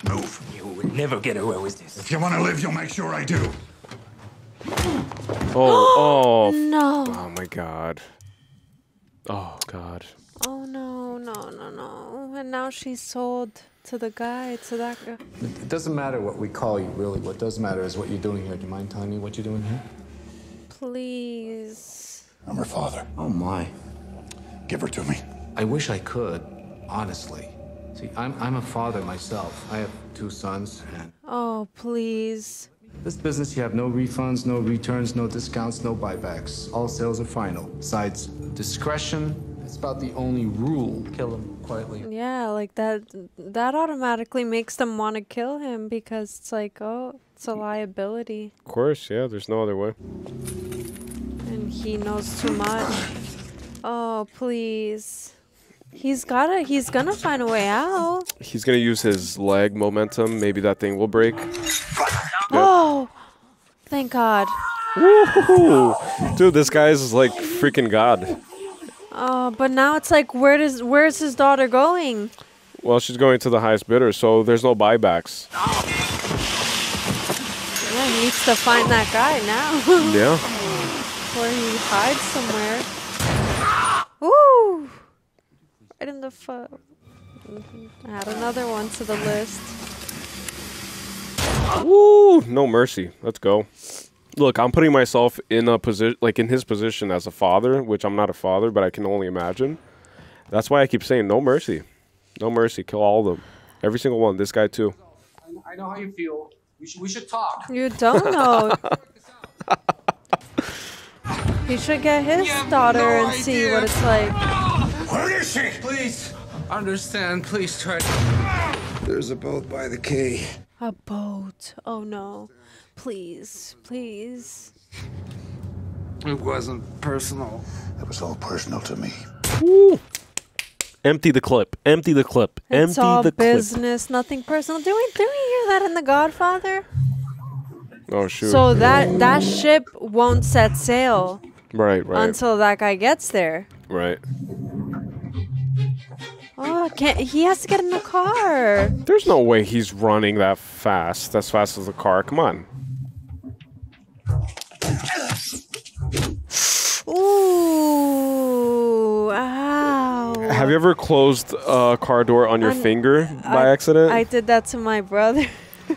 Move. You will never get away with this. If you want to live, you'll make sure I do. Oh, oh. No. Oh my god. Oh god. Oh no, no, no, no. And now she's sold to the guy, to that guy. It doesn't matter what we call you, really. What does matter is what you're doing here. Do you mind telling me what you're doing here? Please. I'm her father. Oh, my. Give her to me. I wish I could, honestly. See, I'm, I'm a father myself. I have two sons. And oh, please. This business, you have no refunds, no returns, no discounts, no buybacks. All sales are final. Besides, discretion, that's about the only rule. Kill him quietly. Yeah, like that, that automatically makes them want to kill him because it's like, oh, it's a liability. Of course, yeah, there's no other way. And he knows too much. Oh, please. He's gotta. He's gonna find a way out. He's gonna use his leg momentum. Maybe that thing will break. Oh, yep. Thank God. Woo-hoo. Dude, this guy's like freaking God. Uh, but now it's like, where does where's his daughter going? Well, she's going to the highest bidder, so there's no buybacks. Yeah, he needs to find that guy now. Yeah. Or he hides somewhere. Ooh! Right in the foot. Add another one to the list. Woo! No mercy. Let's go. Look, I'm putting myself in a position, like in his position as a father, which I'm not a father, but I can only imagine. That's why I keep saying no mercy. No mercy. Kill all of them. Every single one. This guy, too. I know how you feel. We should, we should talk. You don't know. You should get his daughter no and idea. see what it's like. Where is she? Please understand. Please try to... There's a boat by the quay. A boat. Oh, no. Please. Please. It wasn't personal. It was all personal to me. Ooh. Empty the clip. Empty the clip. Empty the clip. It's all business, nothing personal. Did we, did we hear that in The Godfather? Oh, shoot. So that, that ship won't set sail. Right, right. Until that guy gets there. Right. Oh, can't, he has to get in the car. There's no way he's running that fast. As fast as the car. Come on. Ooh. Ow. Have you ever closed a car door on your I'm, finger by I, accident? I did that to my brother.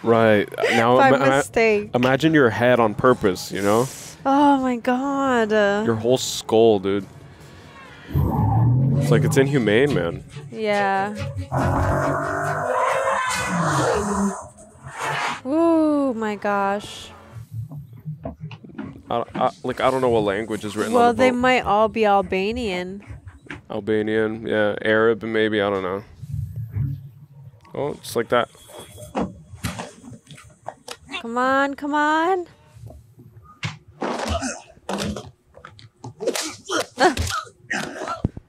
Right. Now, by ima mistake. Imagine your head on purpose, you know? Oh, my God. Uh, your whole skull, dude. It's like it's inhumane, man. Yeah. Ooh, my gosh. I, I, like, I don't know what language is written well, on the boat. Well, they might all be Albanian. Albanian, yeah. Arab, maybe. I don't know. Oh, just like that. Come on, come on.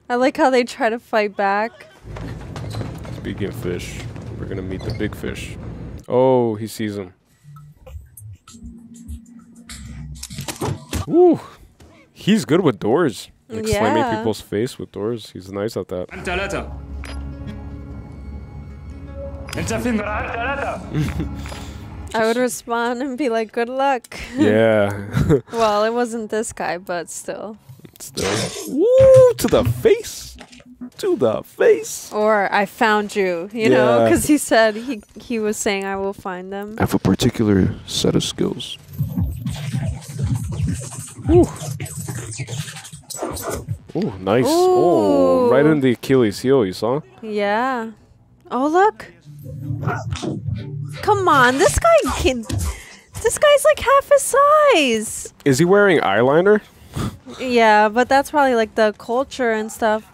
I like how they try to fight back. Speaking of fish, we're going to meet the big fish. Oh, he sees him. Woo! He's good with doors. Like yeah. Slamming people's face with doors. He's nice at that. I would respond and be like, good luck. Yeah. Well, it wasn't this guy, but still. Still. Woo! To the face! To the face! Or, I found you, you yeah. know? Because he said, he, he was saying, I will find them. I have a particular set of skills. Woo! Oh, nice. Ooh. Oh, right in the Achilles heel, you saw? Yeah. Oh, look. Come on, this guy can... This guy's like half his size. Is he wearing eyeliner? Yeah, but that's probably like the culture and stuff.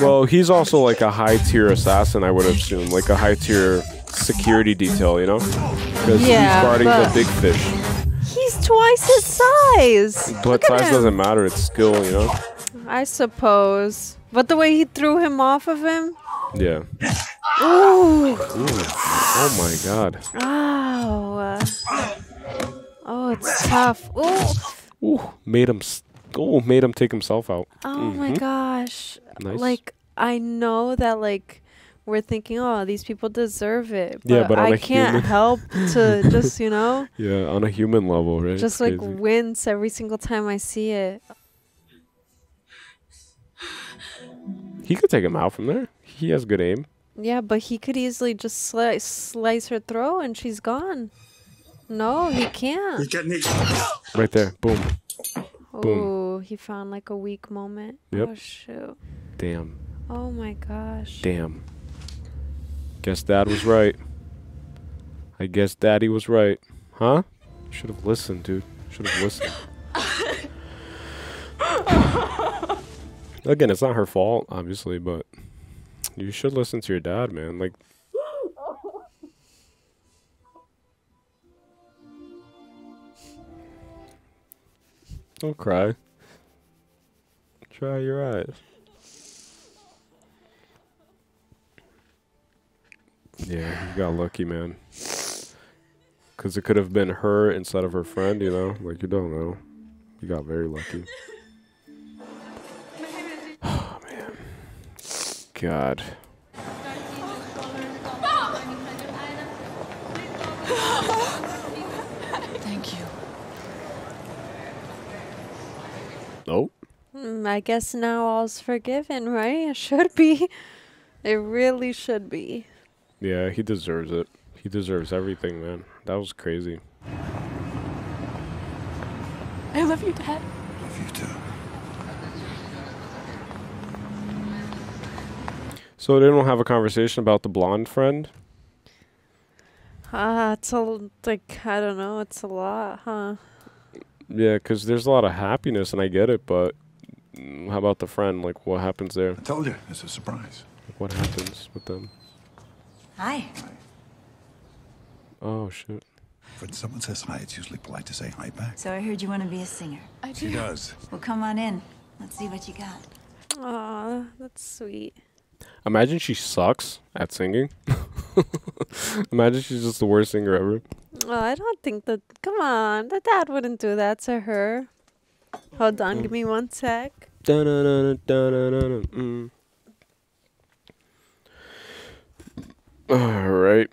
Well, he's also like a high-tier assassin, I would assume. Like a high-tier security detail, you know? Because yeah, he's guarding the big fish. He's twice his size. But size doesn't matter. It's skill, you know? I suppose. But the way he threw him off of him? Yeah. Ooh. Ooh. Oh, my God. Ow. Oh, it's tough. Ooh. Ooh. Made him, oh, made him take himself out. Oh, mm-hmm. my gosh. Nice. Like, I know that, like... We're thinking, oh, these people deserve it. But yeah, but I can't help to just, you know. Yeah, on a human level, right? Just like wince every single time I see it. He could take him out from there. He has good aim. Yeah, but he could easily just slice, slice her throat and she's gone. No, he can't. Right there. Boom. Ooh, he found like a weak moment. Yep. Oh, shoot. Damn. Oh, my gosh. Damn. Guess Dad was right. I guess Daddy was right. Huh? Should have listened, dude. Should have listened. Again, it's not her fault, obviously, but you should listen to your dad, man. Like, don't cry. Try your eyes. Yeah, you got lucky, man. Because it could have been her instead of her friend, you know? Like, you don't know. You got very lucky. Oh, man. God. Thank you. Nope. Mm, I guess now all's forgiven, right? It should be. It really should be. Yeah, he deserves it. He deserves everything, man. That was crazy. I love you, Dad. Love you too. So they don't have a conversation about the blonde friend? Ah, uh, it's a, like, I don't know, it's a lot, huh? Yeah, because there's a lot of happiness, and I get it, but how about the friend? Like, what happens there? I told you, it's a surprise. Like, what happens with them? Hi. Hi. Oh, shit. When someone says hi, it's usually polite to say hi back. So I heard you want to be a singer. I do. She does. Well, come on in. Let's see what you got. Aw, that's sweet. Imagine she sucks at singing. Imagine she's just the worst singer ever. Oh, I don't think that... Come on. The dad wouldn't do that to her. Hold on. Mm. Give me one sec. Mm. All right.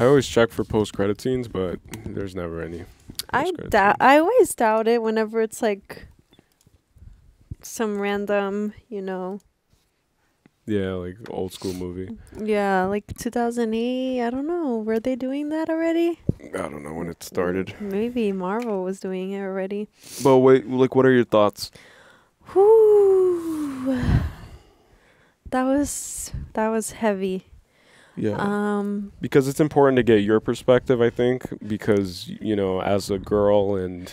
I always check for post-credit scenes, but there's never any. I doubt. I always doubt it whenever it's like some random, you know. Yeah, like old school movie. Yeah, like two thousand eight. I don't know. Were they doing that already? I don't know when it started. Maybe Marvel was doing it already. But wait, like, what are your thoughts? Whew. That was that was heavy. Yeah, um, because it's important to get your perspective, I think, because, you know, as a girl and,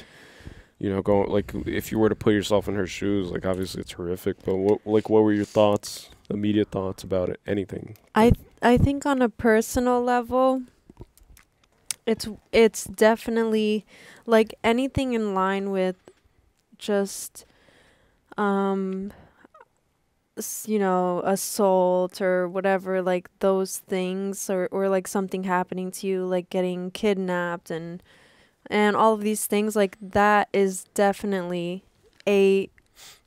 you know, going, like, if you were to put yourself in her shoes, like, obviously it's horrific. But, what, like, what were your thoughts, immediate thoughts about it, anything? I th I think on a personal level, it's, it's definitely, like, anything in line with just, um... you know, assault or whatever, like those things, or, or like something happening to you, like getting kidnapped and and all of these things, like that is definitely a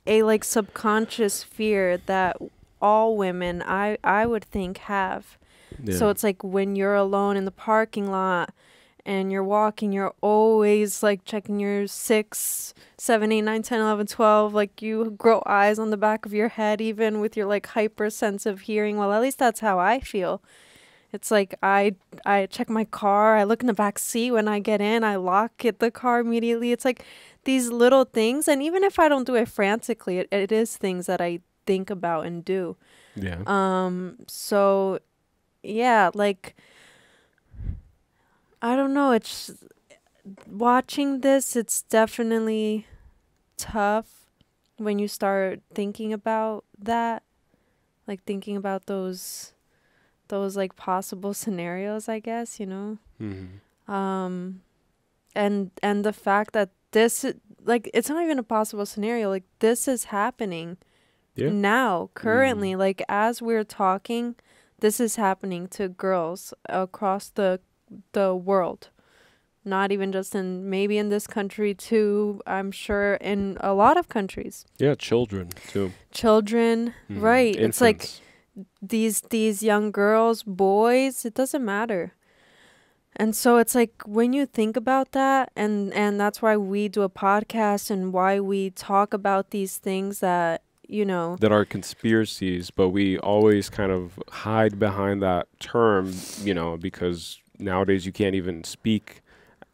a like subconscious fear that all women I I would think have. Yeah. So it's like when you're alone in the parking lot and you're walking, you're always like checking your six, seven, eight, nine, ten, eleven, twelve. Like you grow eyes on the back of your head, even with your like hyper sense of hearing. Well, at least that's how I feel. It's like I, I check my car. I look in the back seat when I get in. I lock it, the car immediately. It's like these little things. And even if I don't do it frantically, it, it is things that I think about and do. Yeah. Um. So, yeah, like... I don't know, it's watching this, it's definitely tough when you start thinking about that, like thinking about those those like possible scenarios, I guess, you know. Mm-hmm. um and and the fact that this, like, it's not even a possible scenario, like this is happening. Yeah. Now currently. Mm-hmm. Like as we're talking, this is happening to girls across the the world, not even just in, maybe in this country too, I'm sure in a lot of countries. Yeah, children too. Children. Mm. Right. Infants. It's like these these young girls, boys, it doesn't matter. And so it's like when you think about that, and and that's why we do a podcast and why we talk about these things that, you know, that are conspiracies, but we always kind of hide behind that term, you know, because nowadays you can't even speak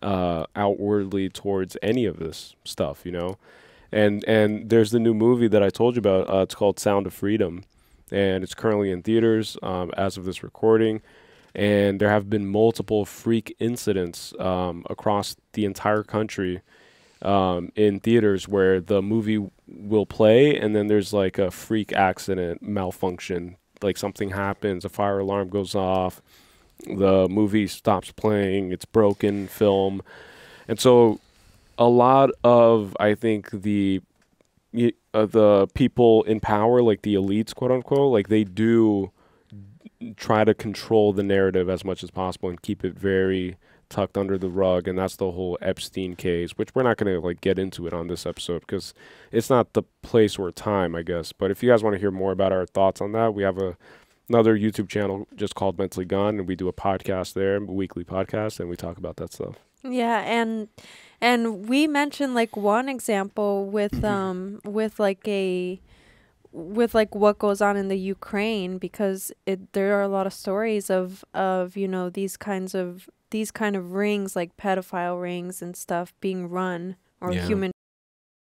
uh, outwardly towards any of this stuff, you know. And and there's the new movie that I told you about. Uh, it's called Sound of Freedom, and it's currently in theaters um, as of this recording. And there have been multiple freak incidents um, across the entire country um, in theaters where the movie will play, and then there's like a freak accident, malfunction, like something happens, a fire alarm goes off. The movie stops playing, it's broken film. And so a lot of, I think, the uh, the people in power, like the elites, quote unquote, like they do try to control the narrative as much as possible and keep it very tucked under the rug, and that's the whole Epstein case, which we're not going to like get into it on this episode because it's not the place or time, I guess. But if you guys want to hear more about our thoughts on that, we have a another YouTube channel just called Mentally Gone, and we do a podcast there, a weekly podcast, and we talk about that stuff. Yeah, and and we mentioned like one example with um with like a with like what goes on in the Ukraine, because it there are a lot of stories of of you know these kinds of these kind of rings, like pedophile rings and stuff, being run, or yeah. human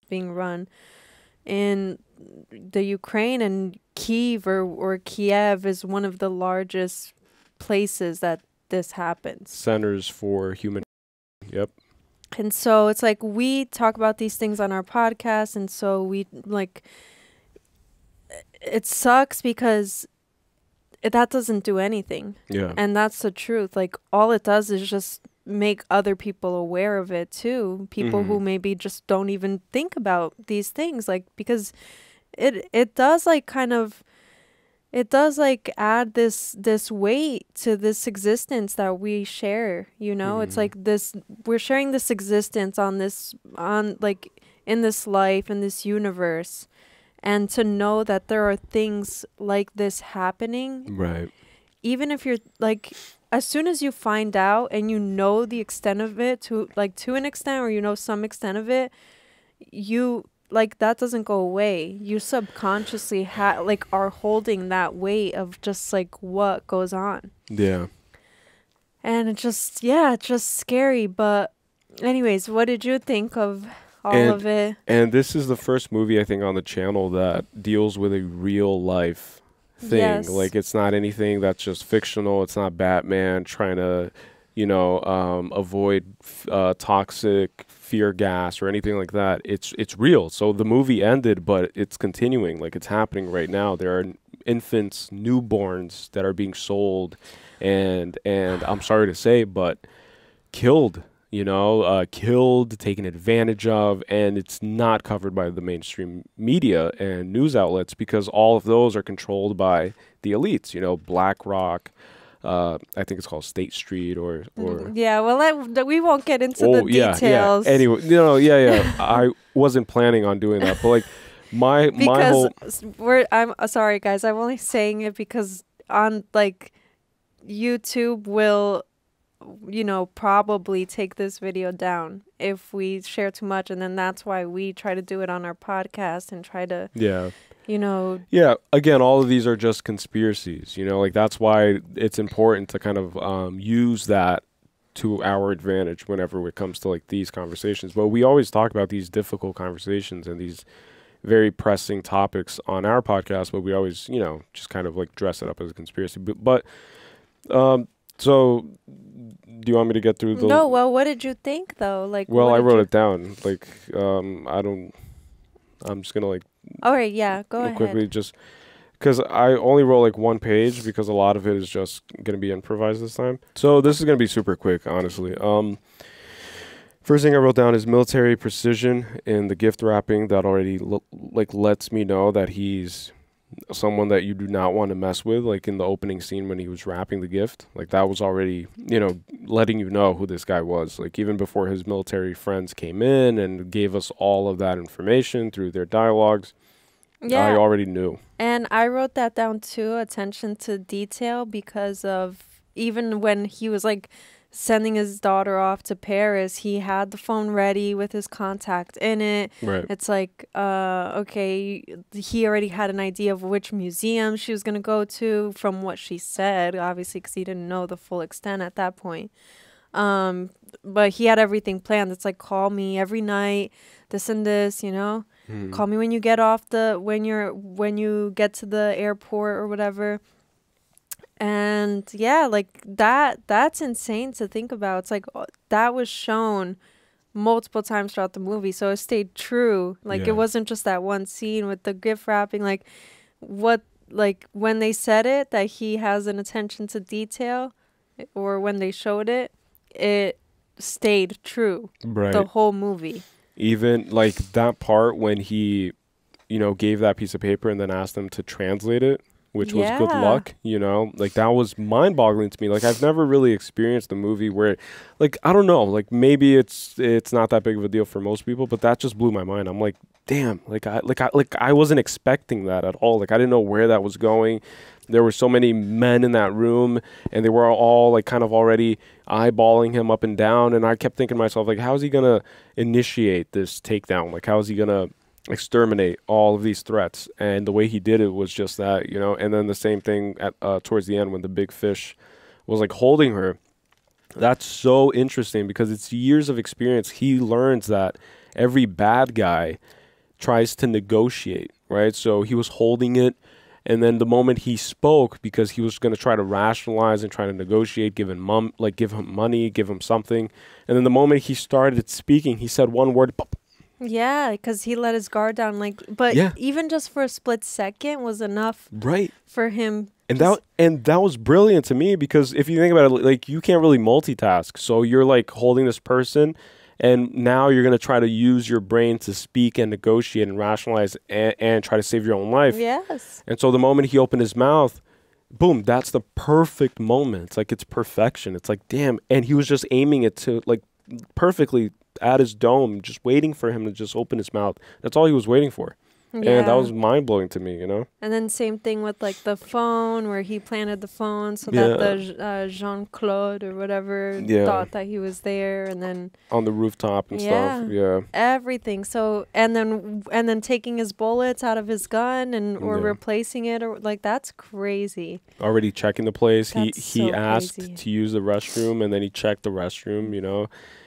being run in the Ukraine, and Kiev or, or Kiev is one of the largest places that this happens. Centers for human. Yep. And so it's like we talk about these things on our podcast, and so we like it sucks because it, that doesn't do anything. Yeah. And that's the truth. Like all it does is just make other people aware of it too. People mm-hmm. who maybe just don't even think about these things, like, because it it does like kind of it does like add this this weight to this existence that we share, you know? Mm-hmm. It's like this we're sharing this existence on this on like in this life, in this universe, and to know that there are things like this happening. Right. Even if you're like as soon as you find out and you know the extent of it to like to an extent, or you know some extent of it, you like that doesn't go away. You subconsciously ha like are holding that weight of just like what goes on. Yeah. And it just yeah, it's just scary. But anyways, what did you think of all and, of it? And this is the first movie I think on the channel that deals with a real life thing. Yes. Like it's not anything that's just fictional. It's not Batman trying to, you know, um, avoid uh, toxic fear gas or anything like that. It's it's real. So the movie ended, but it's continuing. Like it's happening right now. There are infants, newborns that are being sold, and and I'm sorry to say, but killed. You know, uh, killed, taken advantage of, and it's not covered by the mainstream media and news outlets because all of those are controlled by the elites. You know, BlackRock, uh, I think it's called State Street, or or yeah. Well, I, we won't get into oh, the yeah, details. Yeah. Anyway, no, yeah, yeah. I wasn't planning on doing that, but like my because my whole we're I'm sorry, guys. I'm only saying it because on like YouTube will. You know, probably take this video down if we share too much, and then that's why we try to do it on our podcast and try to yeah you know yeah again, all of these are just conspiracies, you know, like that's why it's important to kind of um use that to our advantage whenever it comes to like these conversations. But we always talk about these difficult conversations and these very pressing topics on our podcast, but we always, you know, just kind of like dress it up as a conspiracy. But, but um so do you want me to get through the No, well, what did you think though? Like Well, I wrote it down. Like um I don't I'm just going to like All right, yeah, go ahead. Quickly just cuz I only wrote like one page because a lot of it is just going to be improvised this time. So this is going to be super quick, honestly. Um First thing I wrote down is military precision in the gift wrapping that already like lets me know that he's someone that you do not want to mess with. Like in the opening scene when he was wrapping the gift, like that was already, you know, letting you know who this guy was, like even before his military friends came in and gave us all of that information through their dialogues. Yeah, I already knew. And I wrote that down too, attention to detail, because of even when he was like sending his daughter off to Paris, he had the phone ready with his contact in it. Right. It's like, uh, okay, he already had an idea of which museum she was going to go to from what she said, obviously, because he didn't know the full extent at that point. Um, but he had everything planned. It's like, call me every night, this and this, you know, mm. Call me when you get off the, when you're, when you get to the airport or whatever. And yeah, like that, that's insane to think about. It's like that was shown multiple times throughout the movie. So it stayed true. Like yeah. It wasn't just that one scene with the gift wrapping. Like what, like when they said it, that he has an attention to detail, or when they showed it, it stayed true. Right. The whole movie. Even like that part when he, you know, gave that piece of paper and then asked them to translate it. which yeah. was good luck, you know, like that was mind boggling to me. Like I've never really experienced a movie where like, I don't know, like maybe it's, it's not that big of a deal for most people, but that just blew my mind. I'm like, damn, like I, like I, like I wasn't expecting that at all. Like I didn't know where that was going. There were so many men in that room and they were all like kind of already eyeballing him up and down. And I kept thinking to myself, like, how is he going to initiate this takedown? Like, how is he going to exterminate all of these threats? And the way he did it was just that, you know, and then the same thing at, uh, towards the end when the big fish was like holding her. That's so interesting because it's years of experience. He learns that every bad guy tries to negotiate, right? So he was holding it. And then the moment he spoke, because he was going to try to rationalize and try to negotiate, give him mum, like give him money, give him something. And then the moment he started speaking, he said one word. Pop. Yeah, because he let his guard down. Like, but yeah. even just for a split second was enough, right? For him. And that and that was brilliant to me because if you think about it, like you can't really multitask. So you're like holding this person. And now you're going to try to use your brain to speak and negotiate and rationalize and, and try to save your own life. Yes. And so the moment he opened his mouth, boom, that's the perfect moment. It's like it's perfection. It's like, damn. And he was just aiming it to like perfectly at his dome, just waiting for him to just open his mouth. That's all he was waiting for. Yeah. And that was mind-blowing to me, you know? And then same thing with, like, the phone, where he planted the phone so yeah. that the uh, Jean-Claude or whatever yeah. thought that he was there, and then... On the rooftop and yeah, stuff, yeah. Everything, so... And then and then taking his bullets out of his gun and or yeah. replacing it, or like, that's crazy. Already checking the place. That's he so he asked crazy. to use the restroom, and then he checked the restroom, you know?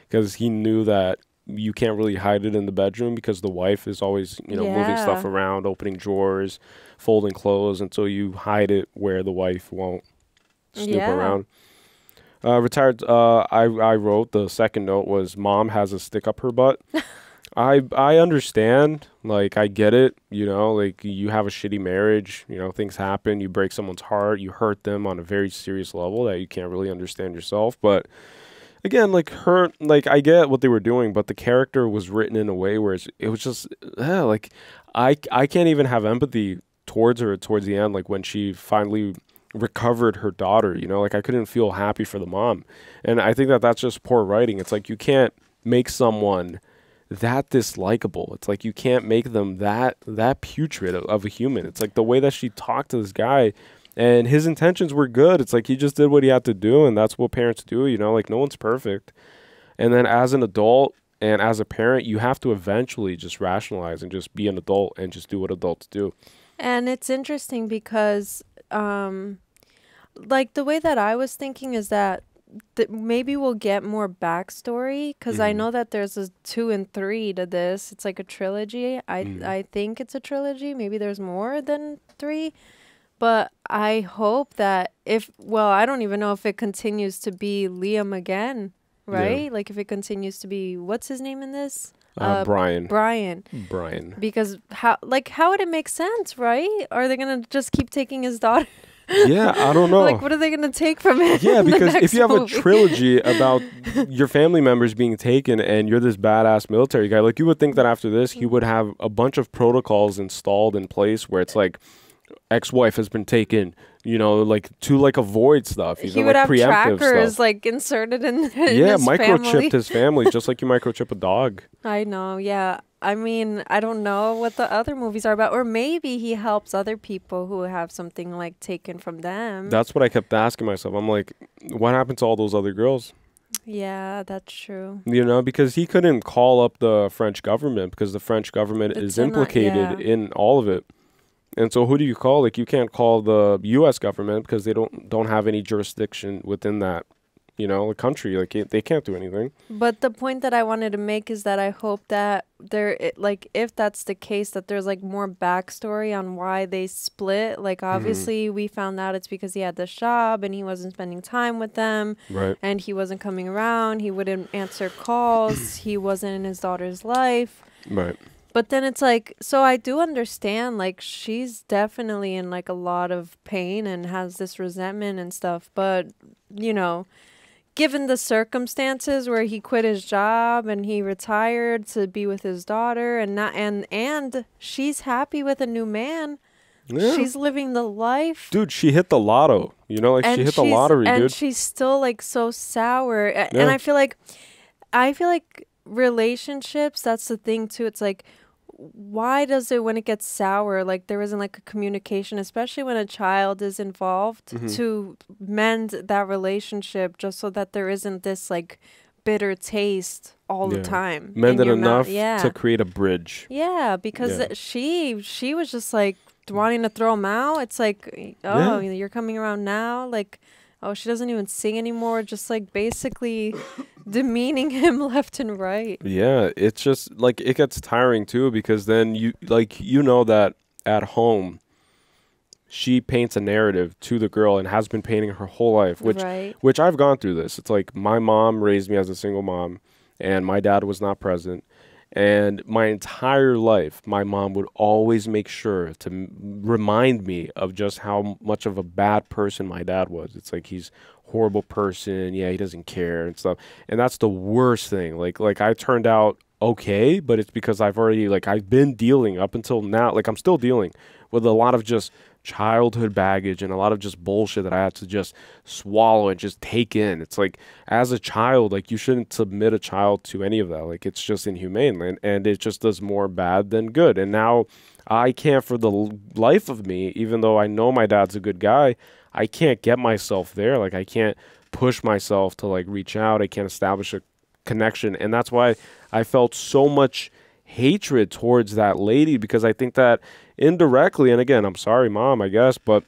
Because he knew that... You can't really hide it in the bedroom because the wife is always, you know, yeah. moving stuff around, opening drawers, folding clothes until you hide it where the wife won't snoop yeah. around. Uh, retired, uh, I, I wrote the second note was mom has a stick up her butt. I, I understand. Like, I get it. You know, like you have a shitty marriage, you know, things happen. You break someone's heart. You hurt them on a very serious level that you can't really understand yourself. But again, like her, like I get what they were doing, but the character was written in a way where it's, it was just yeah, like I I can't even have empathy towards her towards the end, like when she finally recovered her daughter, you know, like I couldn't feel happy for the mom, and I think that that's just poor writing. It's like you can't make someone that dislikable. It's like you can't make them that that putrid of, of a human. It's like the way that she talked to this guy. And his intentions were good. It's like he just did what he had to do, and that's what parents do, you know? Like, no one's perfect. And then as an adult and as a parent, you have to eventually just rationalize and just be an adult and just do what adults do. And it's interesting because, um, like, the way that I was thinking is that th maybe we'll get more backstory because mm. I know that there's a two and three to this. It's like a trilogy. I, mm. I think it's a trilogy. Maybe there's more than three. But I hope that if, well, I don't even know if it continues to be Liam again, right? Yeah. Like if it continues to be, what's his name in this? Uh, uh, Brian. Brian. Brian. Because how, like, how would it make sense, right? Are they going to just keep taking his daughter? Yeah, I don't know. Like, what are they going to take from it? Yeah, because if you have movie? a trilogy about your family members being taken and you're this badass military guy, like you would think that after this, he would have a bunch of protocols installed in place where it's like, ex-wife has been taken, you know, like to like avoid stuff. Even, he would like, have trackers stuff. like inserted in. in yeah, his microchipped family. his family just like you microchip a dog. I know. Yeah, I mean, I don't know what the other movies are about, or maybe he helps other people who have something like taken from them. That's what I kept asking myself. I'm like, what happened to all those other girls? Yeah, that's true. You know, because he couldn't call up the French government because the French government it's is implicated not, yeah. in all of it. And so who do you call? Like, you can't call the U S government because they don't don't have any jurisdiction within that, you know, country. Like, it, they can't do anything. But the point that I wanted to make is that I hope that there, it, like, if that's the case, that there's, like, more backstory on why they split. Like, obviously, mm-hmm. we found out it's because he had this job and he wasn't spending time with them. Right. And he wasn't coming around. He wouldn't answer calls. He wasn't in his daughter's life. Right. But then it's like, so I do understand, like, she's definitely in, like, a lot of pain and has this resentment and stuff. But, you know, given the circumstances where he quit his job and he retired to be with his daughter and not and and she's happy with a new man. Yeah. She's living the life. Dude, she hit the lotto. You know, like and she hit the lottery, and dude. And she's still like so sour. Yeah. And I feel like, I feel like relationships, that's the thing too. It's like, why does it, when it gets sour, like there isn't like a communication, especially when a child is involved, mm-hmm. to mend that relationship just so that there isn't this like bitter taste all yeah. the time. Mend it enough yeah. to create a bridge. Yeah, because yeah. she she was just like wanting to throw him out. It's like, oh, yeah. you're coming around now. Like, oh, she doesn't even sing anymore. Just like basically demeaning him left and right. Yeah, it's just like it gets tiring too, because then you like you know that at home she paints a narrative to the girl and has been painting her whole life, which right. which I've gone through this. It's like my mom raised me as a single mom and my dad was not present. And my entire life, my mom would always make sure to m remind me of just how much of a bad person my dad was. It's like, he's a horrible person. Yeah, he doesn't care and stuff. And that's the worst thing. Like, like I turned out okay, but it's because I've already, like, I've been dealing up until now. Like, I'm still dealing with a lot of just childhood baggage and a lot of just bullshit that I had to just swallow and just take in. It's like, as a child, like, you shouldn't submit a child to any of that. Like, it's just inhumane, and, and it just does more bad than good. And now I can't, for the life of me, even though I know my dad's a good guy, I can't get myself there. Like, I can't push myself to like reach out. I can't establish a connection. And that's why I felt so much hatred towards that lady, because I think that indirectly, and again, I'm sorry, mom, I guess, but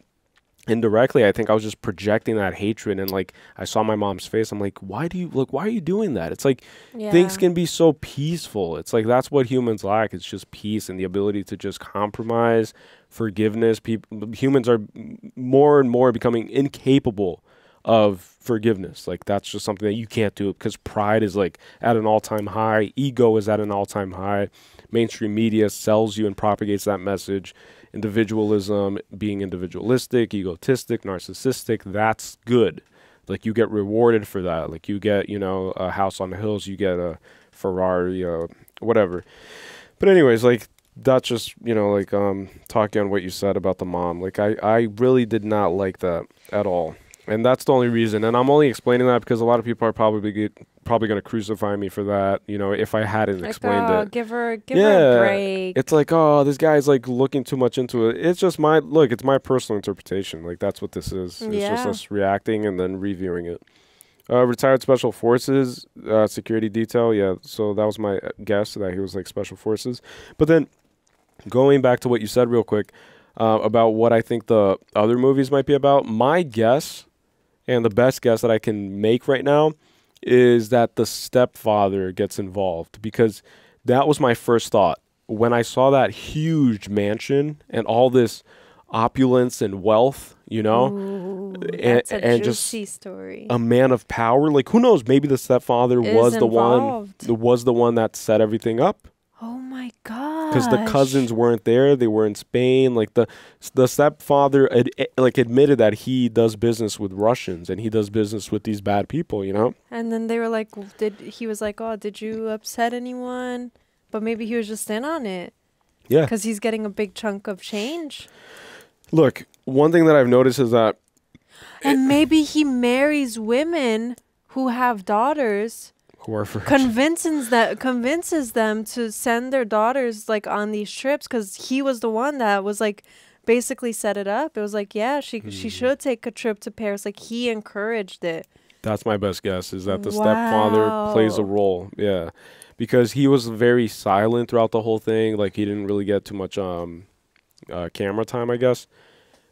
indirectly, I think I was just projecting that hatred. And like, I saw my mom's face. I'm like, why do you look, why are you doing that? It's like, yeah. things can be so peaceful. It's like, that's what humans lack. It's just peace and the ability to just compromise, forgiveness. People, humans are more and more becoming incapable of forgiveness. Like, that's just something that you can't do, because pride is like at an all-time high, ego is at an all-time high, mainstream media sells you and propagates that message, individualism, being individualistic, egotistic, narcissistic, that's good. Like, you get rewarded for that. Like, you get, you know, a house on the hills, you get a Ferrari, uh, whatever. But anyways, like, that's just, you know, like, um talking on what you said about the mom, like, I, I really did not like that at all. And that's the only reason. And I'm only explaining that because a lot of people are probably get, probably going to crucify me for that, you know, if I hadn't like, explained oh, it. Give her, give yeah. her a break. It's like, oh, this guy's like looking too much into it. It's just my, look, it's my personal interpretation. Like, that's what this is. It's yeah. just us reacting and then reviewing it. Uh, retired Special Forces, uh, security detail. Yeah, so that was my guess that he was like Special Forces. But then going back to what you said real quick uh, about what I think the other movies might be about, my guess... and the best guess that I can make right now is that the stepfather gets involved, because that was my first thought. When I saw that huge mansion and all this opulence and wealth, you know, Ooh, and, that's a and juicy just story. A man of power, like, who knows, maybe the stepfather it was the one, was the one that set everything up. Oh my god! Because the cousins weren't there; they were in Spain. Like the the stepfather, ad, like admitted that he does business with Russians and he does business with these bad people, you know. And then they were like, "Did he was like, oh, did you upset anyone?" But maybe he was just in on it. Yeah, because he's getting a big chunk of change. Look, one thing that I've noticed is that, and it, maybe he marries women who have daughters. Convinces that convinces them to send their daughters like on these trips, because he was the one that was like basically set it up. It was like, yeah, she mm. she should take a trip to Paris. Like, he encouraged it. That's my best guess, is that the wow. stepfather plays a role. Yeah, because he was very silent throughout the whole thing. Like, he didn't really get too much um uh, camera time, I guess.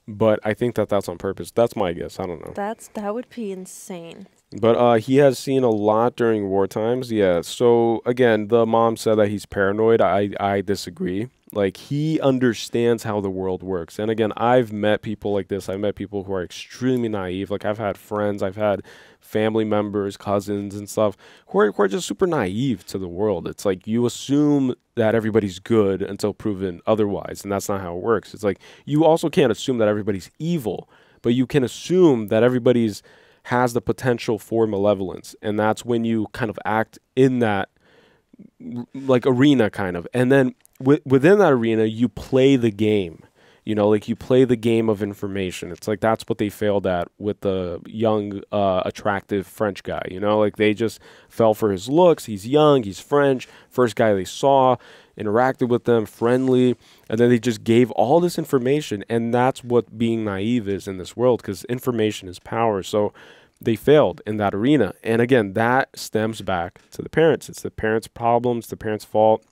But I think that that's on purpose. That's my guess. I don't know. That's that would be insane. But uh, he has seen a lot during war times. Yeah. So, again, the mom said that he's paranoid. I, I disagree. Like, he understands how the world works. And, again, I've met people like this. I've met people who are extremely naive. Like, I've had friends. I've had family members, cousins and stuff who are, who are just super naive to the world. It's like, you assume that everybody's good until proven otherwise. And that's not how it works. It's like, you also can't assume that everybody's evil. But you can assume that everybody's... has the potential for malevolence, and that's when you kind of act in that like arena kind of, and then w within that arena you play the game, You know, like, you play the game of information. It's like that's what they failed at with the young, uh, attractive French guy. You know, like, they just fell for his looks. He's young. He's French. First guy they saw, interacted with them, friendly. And then they just gave all this information. And that's what being naive is in this world, because information is power. So they failed in that arena. And again, that stems back to the parents. It's the parents' problems, the parents' fault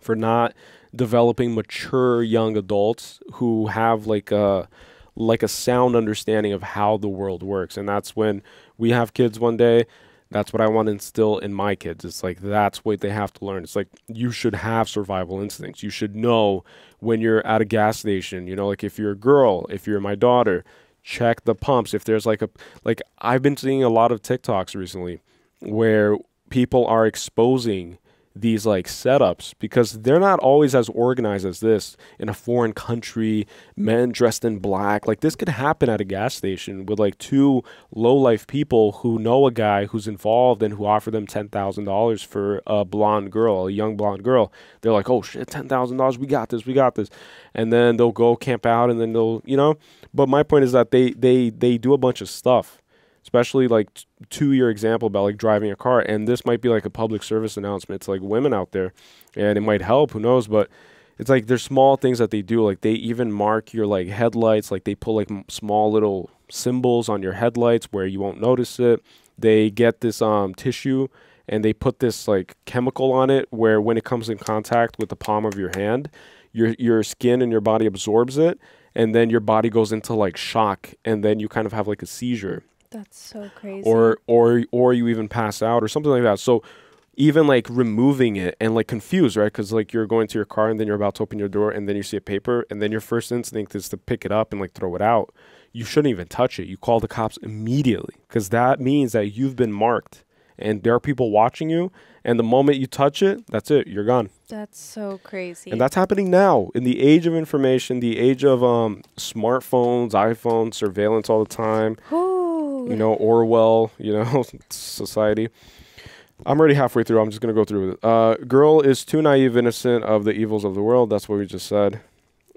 for not developing mature young adults who have like a like a sound understanding of how the world works. And that's when we have kids one day, that's what I want to instill in my kids. It's like, that's what they have to learn. It's like, you should have survival instincts. You should know when you're at a gas station, you know, like if you're a girl, if you're my daughter, check the pumps. If there's like a, like I've been seeing a lot of TikToks recently where people are exposing these like setups, because they're not always as organized as this in a foreign country, men dressed in black. Like, this could happen at a gas station with like two low life people who know a guy who's involved and who offer them ten thousand dollars for a blonde girl, a young blonde girl. They're like, oh shit, ten thousand dollars. We got this. We got this. And then they'll go camp out and then they'll, you know, but my point is that they, they, they do a bunch of stuff. Especially like to your example about like driving a car. And this might be like a public service announcement to like women out there, and it might help, who knows, but it's like there's small things that they do. Like they even mark your like headlights, like they put like m small little symbols on your headlights where you won't notice it. They get this um, tissue and they put this like chemical on it where when it comes in contact with the palm of your hand, your your skin and your body absorbs it, and then your body goes into like shock, and then you kind of have like a seizure. That's so crazy. Or or or you even pass out or something like that. So even like removing it and like confused, right? Because like you're going to your car and then you're about to open your door and then you see a paper and then your first instinct is to pick it up and like throw it out. You shouldn't even touch it. You call the cops immediately, because that means that you've been marked and there are people watching you. And the moment you touch it, that's it. You're gone. That's so crazy. And that's happening now in the age of information, the age of um, smartphones, iPhones, surveillance all the time. Ooh. You know, Orwell, you know, society. I'm already halfway through. I'm just going to go through with it. Uh, girl is too naive, innocent of the evils of the world. That's what we just said.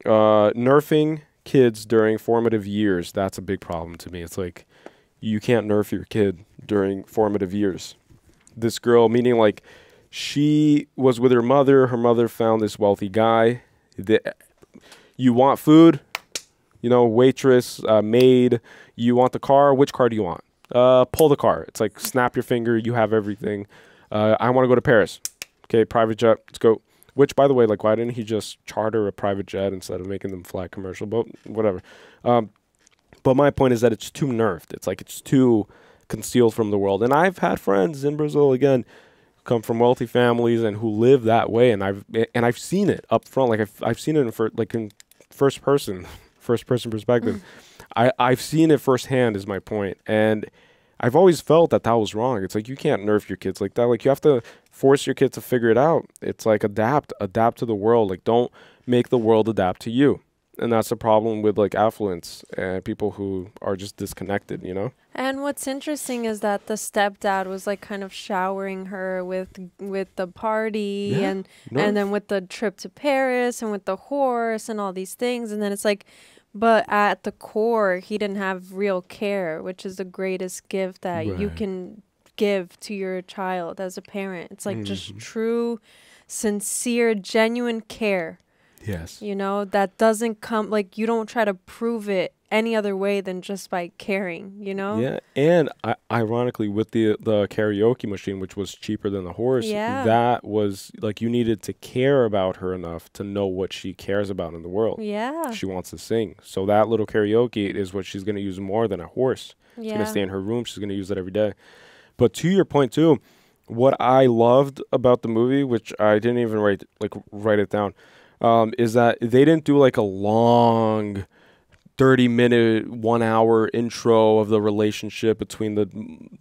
Uh, nerfing kids during formative years. That's a big problem to me. It's like, you can't nerf your kid during formative years. This girl, meaning like she was with her mother. Her mother found this wealthy guy. The, you want food? You know, waitress, uh, maid, you want the car? Which car do you want? Uh, pull the car. It's like, snap your finger. You have everything. Uh, I want to go to Paris. Okay, private jet. Let's go. Which, by the way, like, why didn't he just charter a private jet instead of making them fly commercial? But whatever. Um, but my point is that it's too nerfed. It's like, it's too concealed from the world. And I've had friends in Brazil, again, come from wealthy families and who live that way. And I've, and I've seen it up front. Like, I've, I've seen it in, for, like, in first person. First person perspective. Mm. I, I've seen it firsthand is my point. And I've always felt that that was wrong. It's like, you can't nerf your kids like that. Like, you have to force your kids to figure it out. It's like, adapt, adapt to the world. Like, don't make the world adapt to you. And that's the problem with like affluence and people who are just disconnected, you know? And what's interesting is that the stepdad was like kind of showering her with with the party, yeah, and no. and then with the trip to Paris and with the horse and all these things. And then it's like, but at the core, he didn't have real care, which is the greatest gift that right. you can give to your child as a parent. It's like, mm-hmm. just true, sincere, genuine care. Yes. You know, that doesn't come, like, you don't try to prove it any other way than just by caring, you know? Yeah. And I, ironically, with the, the karaoke machine, which was cheaper than the horse, yeah. that was like, you needed to care about her enough to know what she cares about in the world. Yeah. She wants to sing. So that little karaoke is what she's going to use more than a horse. Yeah. She's going to stay in her room. She's going to use it every day. But to your point, too, what I loved about the movie, which I didn't even write, like, write it down, um, is that they didn't do like a long thirty minute, one hour intro of the relationship between the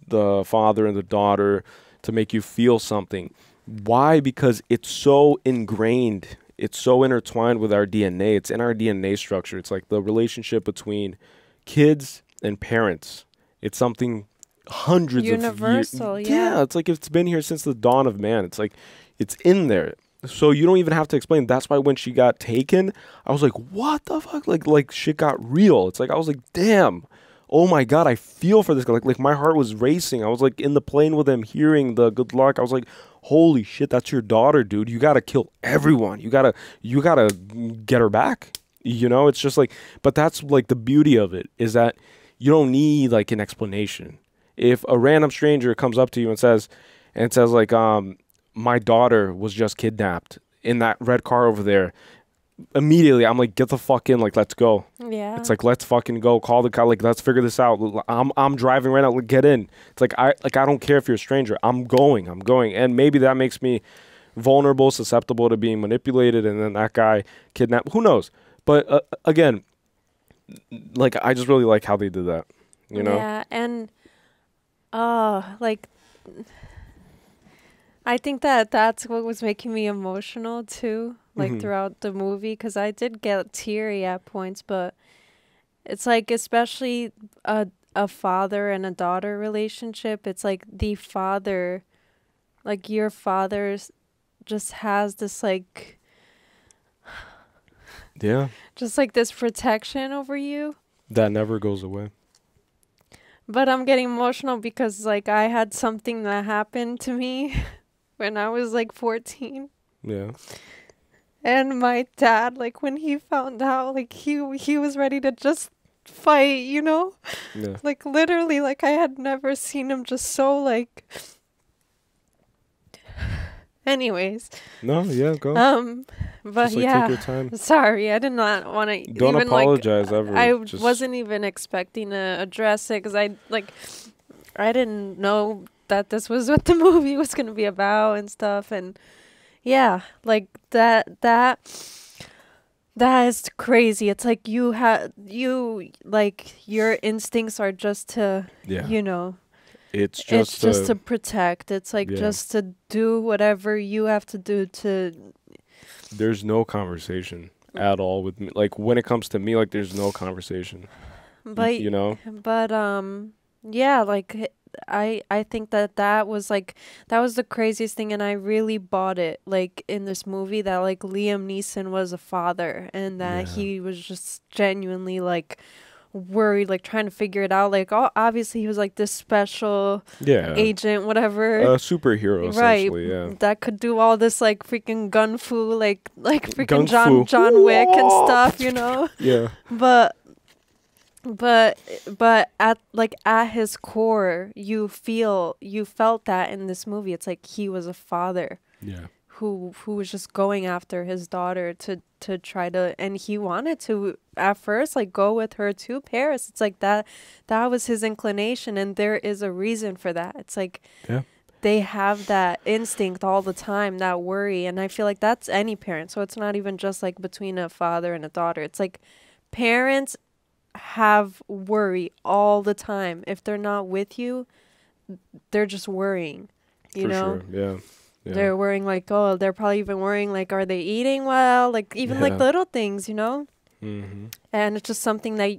the father and the daughter to make you feel something. Why? Because it's so ingrained. It's so intertwined with our D N A. It's in our D N A structure. It's like the relationship between kids and parents. It's something hundreds of years. Universal, yeah. Yeah, it's like, it's been here since the dawn of man. It's like, it's in there. So you don't even have to explain. That's why when she got taken, I was like, what the fuck? Like, like shit got real. It's like, I was like, damn. Oh my God, I feel for this guy. Like, like my heart was racing. I was like in the plane with him hearing the good luck. I was like, holy shit, that's your daughter, dude. You got to kill everyone. You got to, you got to get her back. You know, it's just like, but that's like the beauty of it, is that you don't need like an explanation. If a random stranger comes up to you and says, and says like, um, my daughter was just kidnapped in that red car over there. Immediately, I'm like, get the fuck in, like, let's go. Yeah. It's like, let's fucking go. Call the car, like, let's figure this out. I'm I'm driving right now. Like, get in. It's like I like I don't care if you're a stranger. I'm going. I'm going. And maybe that makes me vulnerable, susceptible to being manipulated. And then that guy kidnapped. Who knows? But uh, again, like I just really like how they did that. You know. Yeah, and uh, like. I think that that's what was making me emotional too, like mm-hmm. throughout the movie, because I did get teary at points, but it's like especially a, a father and a daughter relationship. It's like the father, like your father just has this like, yeah, just like this protection over you. That never goes away. But I'm getting emotional because like I had something that happened to me when I was like fourteen. Yeah. And my dad, like when he found out, like he he was ready to just fight, you know? Yeah. Like literally, like I had never seen him just so like anyways. No, yeah, go. Um but just, like, yeah. Take your time. Sorry, I did not want to Don't even, apologize like, ever. I just wasn't even expecting to address it cuz I like I didn't know that this was what the movie was going to be about and stuff. And yeah, like that, that, that is crazy. It's like you have, you like your instincts are just to, yeah. you know, it's just, it's just to protect. It's like yeah. just to do whatever you have to do to. There's no conversation at all with me. Like when it comes to me, like there's no conversation, but you know, but, um, yeah, like I I think that that was like that was the craziest thing, and I really bought it like in this movie that like Liam Neeson was a father and that yeah. he was just genuinely like worried, like trying to figure it out, like oh, obviously he was like this special yeah. agent, whatever, a uh, superhero essentially, right, yeah, that could do all this like freaking gun fu, like like freaking Gung John fu. John Wick Whoa! And stuff, you know. Yeah, but But but at like at his core, you feel you felt that in this movie. It's like he was a father, yeah, who who was just going after his daughter to to try to, and he wanted to at first like go with her to Paris. It's like that that was his inclination, and there is a reason for that. It's like yeah. they have that instinct all the time, that worry, and I feel like that's any parent. So it's not even just like between a father and a daughter. It's like parents have worry all the time. If they're not with you, they're just worrying, you For know sure. yeah. yeah they're worrying, like oh they're probably even worrying like are they eating well, like even yeah. like little things, you know. Mm-hmm. And it's just something that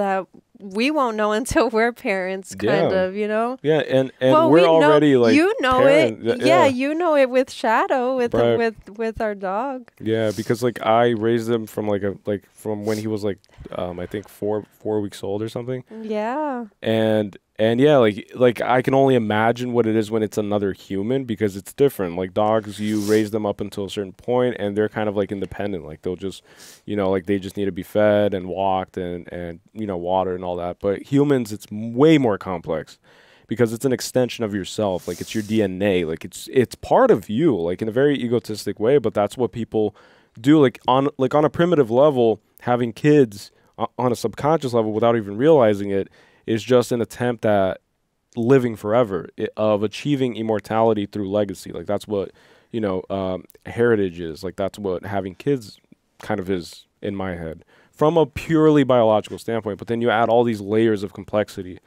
that we won't know until we're parents, kind yeah. of, you know. Yeah, and and well, we're we already know, like you know parent. It yeah, yeah you know it with Shadow, with right. with with our dog, yeah, because like I raised him from like a like from when he was like um I think four four weeks old or something, yeah, and and yeah like like I can only imagine what it is when it's another human, because it's different. Like dogs, you raise them up until a certain point and they're kind of like independent, like they'll just, you know, like they just need to be fed and walked and and you know watered and all that. But humans, it's way more complex because it's an extension of yourself, like it's your D N A, like it's it's part of you, like in a very egotistic way. But that's what people do, like on like on a primitive level, having kids uh, on a subconscious level without even realizing it is just an attempt at living forever, it, of achieving immortality through legacy. Like that's what, you know, um, heritage is. Like that's what having kids kind of is in my head from a purely biological standpoint. But then you add all these layers of complexity.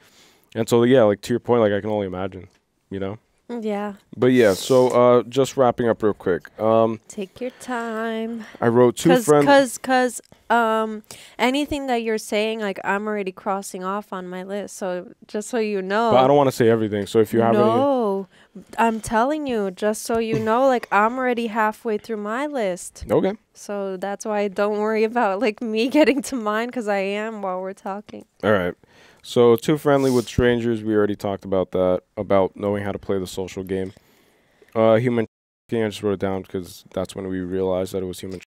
And so, yeah, like to your point, like I can only imagine, you know? Yeah. But yeah, so uh, just wrapping up real quick. Um, Take your time. I wrote two friends. Because, because, um, anything that you're saying, like I'm already crossing off on my list. So just so you know. But I don't want to say everything. So if you have no, anything. I'm telling you, just so you know, like, I'm already halfway through my list. Okay. So that's why don't worry about, like, me getting to mine, because I am while we're talking. All right. So too friendly with strangers. We already talked about that, about knowing how to play the social game. Uh, human trafficking, I just wrote it down because that's when we realized that it was human trafficking.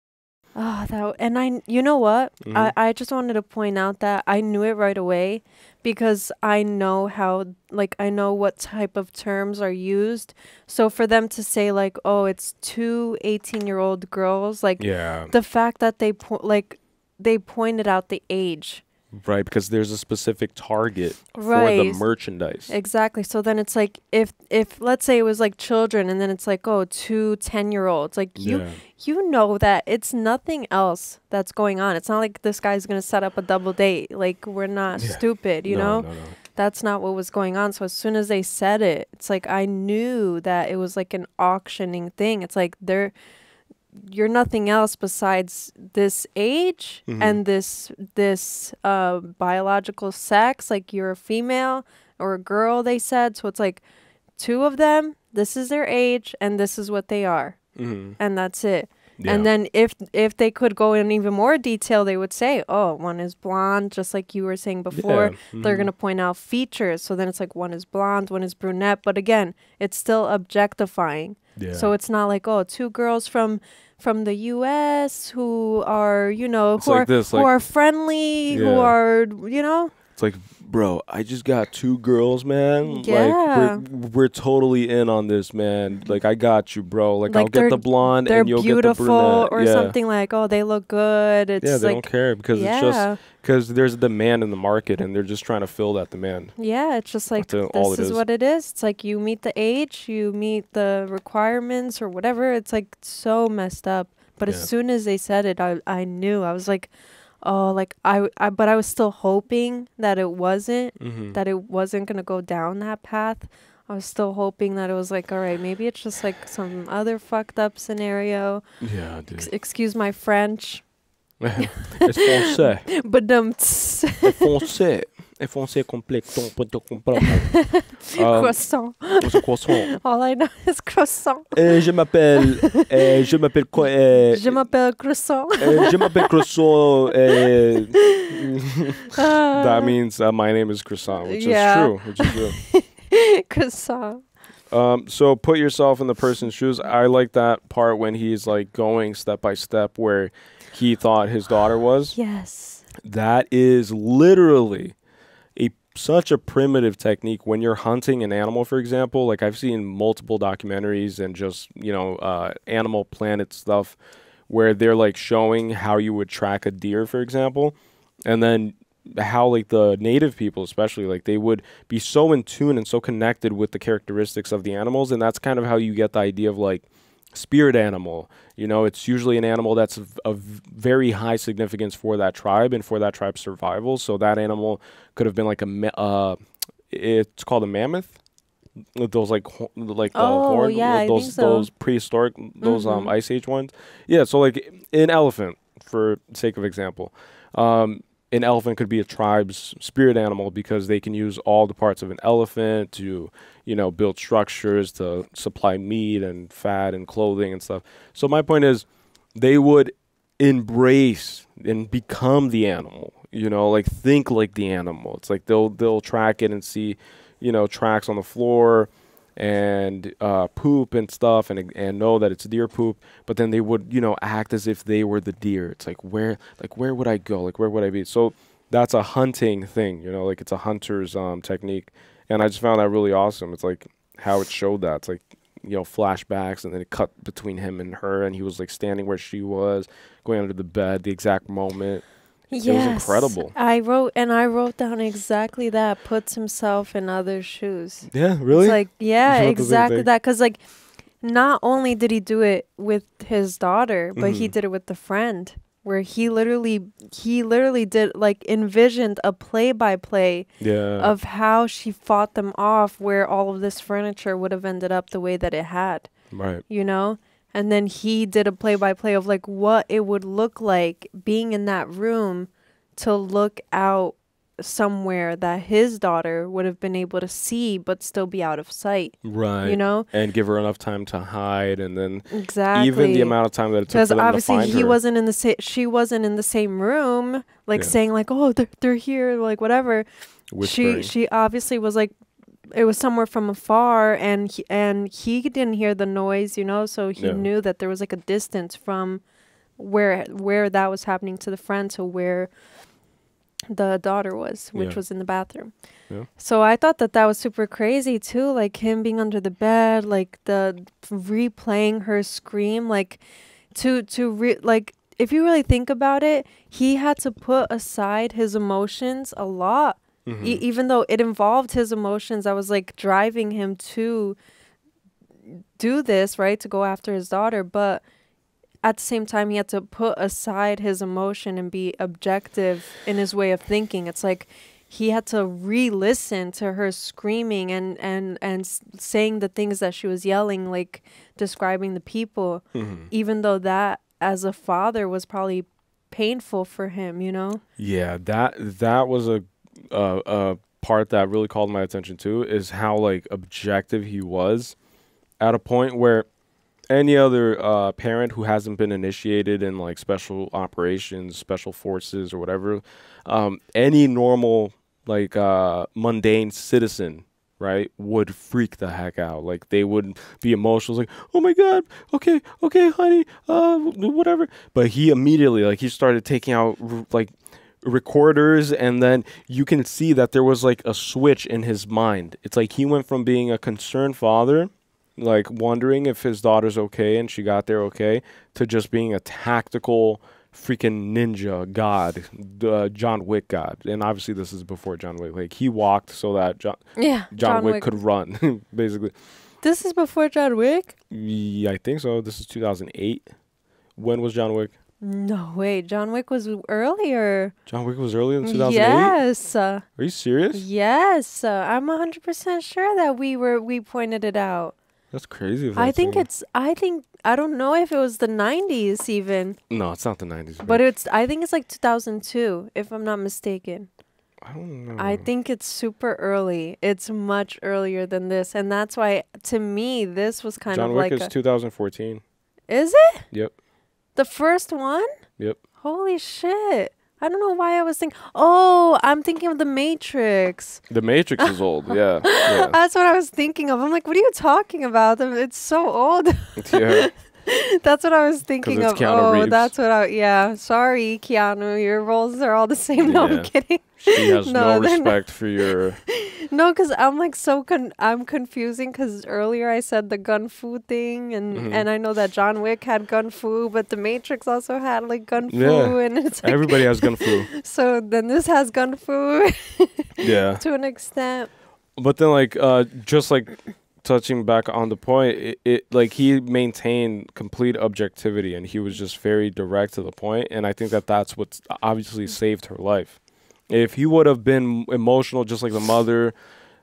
Oh, that, and I, you know what? Mm-hmm. I, I just wanted to point out that I knew it right away because I know how, like, I know what type of terms are used. So for them to say, like, oh, it's two eighteen-year-old girls, like, yeah. the fact that they, po like, they pointed out the age. Right, because there's a specific target right. for the merchandise. Exactly. So then it's like, if, if let's say it was like children, and then it's like, oh, two ten-year-olds. Like, you, yeah. you know that it's nothing else that's going on. It's not like this guy's going to set up a double date. Like, we're not yeah. stupid, you no, know? No, no. That's not what was going on. So as soon as they said it, it's like I knew that it was like an auctioning thing. It's like they're... you're nothing else besides this age mm-hmm. and this this uh, biological sex. Like, you're a female or a girl, they said. So it's like two of them, this is their age, and this is what they are. Mm-hmm. And that's it. Yeah. And then if if they could go in even more detail, they would say, oh, one is blonde, just like you were saying before. Yeah. Mm-hmm. They're going to point out features. So then it's like one is blonde, one is brunette. But again, it's still objectifying. Yeah. So it's not like, oh, two girls from from the U S who are, you know, who, like are, this, like, who are friendly, yeah. who are, you know. It's like, bro, I just got two girls, man. Yeah. Like, we're, we're totally in on this, man. Like, I got you, bro. Like, like I'll get the blonde and you'll get the brunette. They're beautiful or yeah. something like, oh, they look good. It's yeah, they like, don't care because yeah. it's just because there's a demand in the market and they're just trying to fill that demand. Yeah, it's just like, this is, is what it is. It's like you meet the age, you meet the requirements or whatever. It's like so messed up. But yeah. as soon as they said it, I, I knew. I was like... Oh, like I, I, but I was still hoping that it wasn't, mm-hmm. that it wasn't going to go down that path. I was still hoping that it was like, all right, maybe it's just like some other fucked up scenario. Yeah, dude. Ex excuse my French. It's français. But um, it's français. It's français complexe. Croissant. It's croissant. All I know is croissant. Et je m'appelle. Je m'appelle quoi? Je m'appelle croissant. Je m'appelle croissant. That means uh, my name is croissant, which yeah. is true. Which is true. Croissant. Um, so put yourself in the person's shoes. I like that part when he's like going step by step where he thought his daughter was. Yes. That is literally a such a primitive technique when you're hunting an animal, for example. Like, I've seen multiple documentaries and just, you know, uh, Animal Planet stuff where they're like showing how you would track a deer, for example, and then how like the native people especially, like, they would be so in tune and so connected with the characteristics of the animals. And that's kind of how you get the idea of like spirit animal, you know. It's usually an animal that's of, of very high significance for that tribe and for that tribe's survival. So that animal could have been like a uh it's called a mammoth, those like ho like oh, uh, horn, yeah, those so. those prehistoric, those mm-hmm. um ice age ones. Yeah, so like an elephant, for sake of example, um an elephant could be a tribe's spirit animal because they can use all the parts of an elephant to, you know, build structures, to supply meat and fat and clothing and stuff. So my point is they would embrace and become the animal, you know, like think like the animal. It's like they'll they'll track it and see, you know, tracks on the floor and uh, poop and stuff, and and know that it's deer poop. But then they would, you know, act as if they were the deer. It's like, where, like where would I go? Like, where would I be? So that's a hunting thing, you know, like it's a hunter's um, technique. And I just found that really awesome. It's like how it showed that. It's like, you know, flashbacks, and then it cut between him and her, and he was like standing where she was, going under the bed, the exact moment. Yes. It was incredible. I wrote, and I wrote down exactly that. Puts himself in other shoes. Yeah, really? It's like, yeah, exactly that. Because, like, not only did he do it with his daughter, but mm-hmm. he did it with the friend, where he literally, he literally did, like, envisioned a play-by-play -play yeah. of how she fought them off, where all of this furniture would have ended up the way that it had. Right. You know? And then he did a play-by-play -play of, like, what it would look like being in that room to look out somewhere that his daughter would have been able to see but still be out of sight. Right. You know? And give her enough time to hide, and then exactly. even the amount of time that it took for them to find her. Because obviously he wasn't in the sa she wasn't in the same room, like yeah. saying like, oh, they're, they're here, like whatever. Whispering. She she obviously was like, it was somewhere from afar, and he, and he didn't hear the noise, you know, so he yeah. knew that there was like a distance from where where that was happening to the friend to where the daughter was, which yeah. was in the bathroom. Yeah. So I thought that that was super crazy too, like him being under the bed, like the replaying her scream, like to to re like if you really think about it, he had to put aside his emotions a lot. Mm-hmm. E even though it involved his emotions that was like driving him to do this, right, to go after his daughter, but at the same time he had to put aside his emotion and be objective in his way of thinking. It's like he had to re-listen to her screaming and and and saying the things that she was yelling, like describing the people, mm-hmm. even though that as a father was probably painful for him, you know. Yeah, that that was a uh, a part that really called my attention too, is how like objective he was at a point where any other uh, parent who hasn't been initiated in like special operations, special forces, or whatever, um, any normal like uh, mundane citizen, right, would freak the heck out. Like they would be emotional, like, oh my god, okay, okay, honey, uh, whatever. But he immediately, like, he started taking out like recorders, and then you can see that there was like a switch in his mind. It's like he went from being a concerned father, like wondering if his daughter's okay and she got there okay, to just being a tactical freaking ninja god, uh, John Wick god. And obviously this is before John Wick. Like he walked so that John, yeah, John, John Wick, Wick could run, basically. This is before John Wick? Yeah, I think so. This is two thousand eight. When was John Wick? No way. John Wick was earlier. John Wick was earlier in two thousand eight? Yes. Uh, Are you serious? Yes. Uh, I'm one hundred percent sure that we were we pointed it out. That's crazy. I think thing. it's, I think, I don't know if it was the nineties even. No, it's not the nineties. But, but it's, I think it's like two thousand two, if I'm not mistaken. I don't know. I think it's super early. It's much earlier than this. And that's why, to me, this was kind John of Wick like John Wick is a, two thousand fourteen. Is it? Yep. The first one? Yep. Holy shit. I don't know why I was thinking. Oh, I'm thinking of The Matrix. The Matrix is old, yeah, yeah. That's what I was thinking of. I'm like, what are you talking about? It's so old. Yeah. That's what I was thinking of. Keanu oh, Reeves. That's what I. Yeah, sorry, Keanu. Your roles are all the same. No, yeah. I'm kidding. She has no, no respect for your. No, because I'm like so con. I'm confusing because earlier I said the gun fu thing, and mm-hmm. and I know that John Wick had gun fu, but The Matrix also had like gun fu, yeah. and it's like everybody has gun fu. So then this has gun fu. Yeah. To an extent. But then, like, uh, just like. touching back on the point, it, it like he maintained complete objectivity, and he was just very direct to the point, and I think that that's what obviously saved her life. If he would have been emotional, just like the mother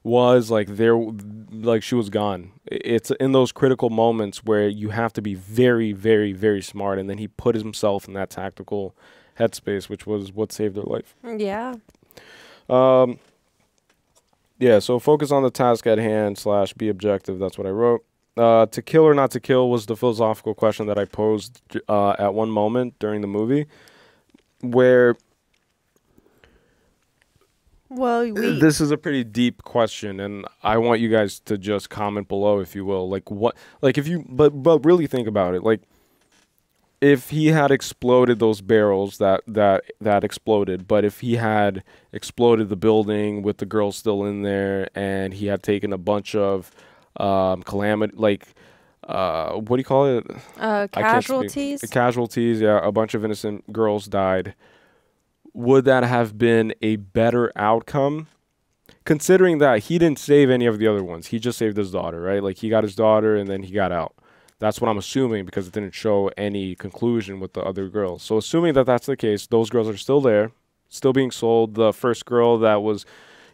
was, like there, like she was gone. It's in those critical moments where you have to be very, very, very smart, and then he put himself in that tactical headspace, which was what saved her life. Yeah. Um. Yeah, so focus on the task at hand slash be objective. That's what I wrote. Uh, to kill or not to kill was the philosophical question that I posed uh, at one moment during the movie, where. Well, we this is a pretty deep question, and I want you guys to just comment below, if you will. Like what? Like if you, but but really think about it. Like if he had exploded those barrels that that that exploded, but if he had exploded the building with the girl still in there, and he had taken a bunch of um, calamity, like uh, what do you call it? Uh, casualties. Casualties. Yeah, a bunch of innocent girls died. Would that have been a better outcome? Considering that he didn't save any of the other ones, he just saved his daughter, right? Like he got his daughter, and then he got out. That's what I'm assuming, because it didn't show any conclusion with the other girls. So assuming that that's the case, those girls are still there, still being sold. The first girl that was,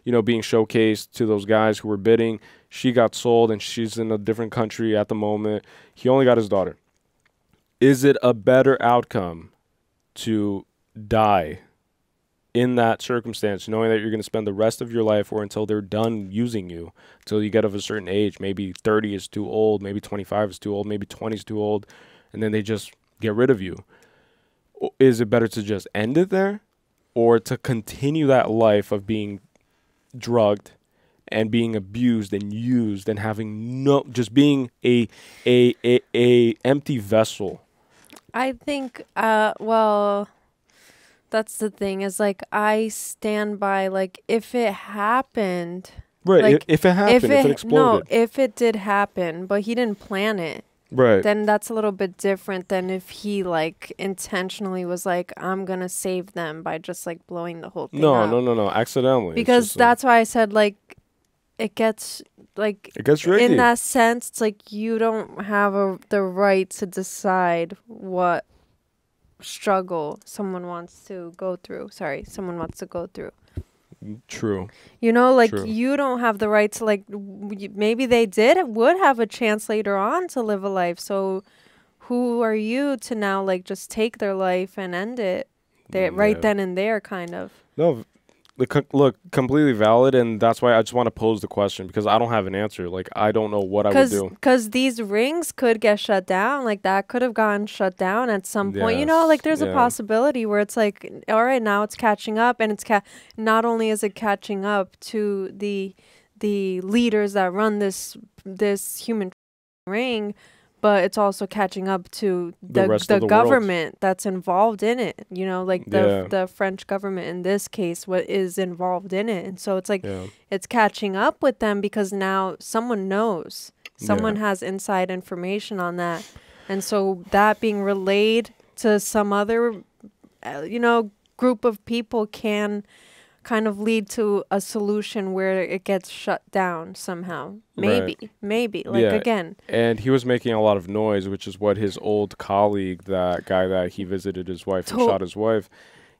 you know, being showcased to those guys who were bidding, she got sold, and she's in a different country at the moment. He only got his daughter. Is it a better outcome to die in that circumstance, knowing that you're going to spend the rest of your life or until they're done using you, until you get of a certain age, maybe thirty is too old, maybe twenty-five is too old, maybe twenty is too old, and then they just get rid of you. Is it better to just end it there or to continue that life of being drugged and being abused and used and having no, just being a, a, a, a empty vessel? I think, uh, well... that's the thing, is like I stand by, like if it happened, right? Like, if it happened, if it, if it exploded, no, if it did happen, but he didn't plan it, right? Then that's a little bit different than if he like intentionally was like, I'm gonna save them by just like blowing the whole thing no, up. No, no, no, no, accidentally. Because that's like, why I said like, it gets like it gets in that sense. It's like you don't have a, the right to decide what struggle someone wants to go through. Sorry, someone wants to go through. True. You know, like True. you don't have the right to like. W maybe they did would have a chance later on to live a life. So, who are you to now like just take their life and end it there, yeah. right then and there, kind of? No, look, completely valid, and that's why I just want to pose the question because I don't have an answer. Like I don't know what I would do. Because these rings could get shut down. Like that could have gotten shut down at some point. Yes. You know, like there's yeah. a possibility where it's like, all right, now it's catching up, and it's ca not only is it catching up to the the leaders that run this this human ring, but it's also catching up to the, the, the, the government world. that's involved in it. You know, like the, yeah. the French government in this case, what is involved in it. And so it's like, yeah. it's catching up with them because now someone knows. Someone yeah. has inside information on that. And so that being relayed to some other, you know, group of people can kind of lead to a solution where it gets shut down somehow. Maybe, right. maybe, like yeah. again. And he was making a lot of noise, which is what his old colleague, that guy that he visited his wife to and shot his wife,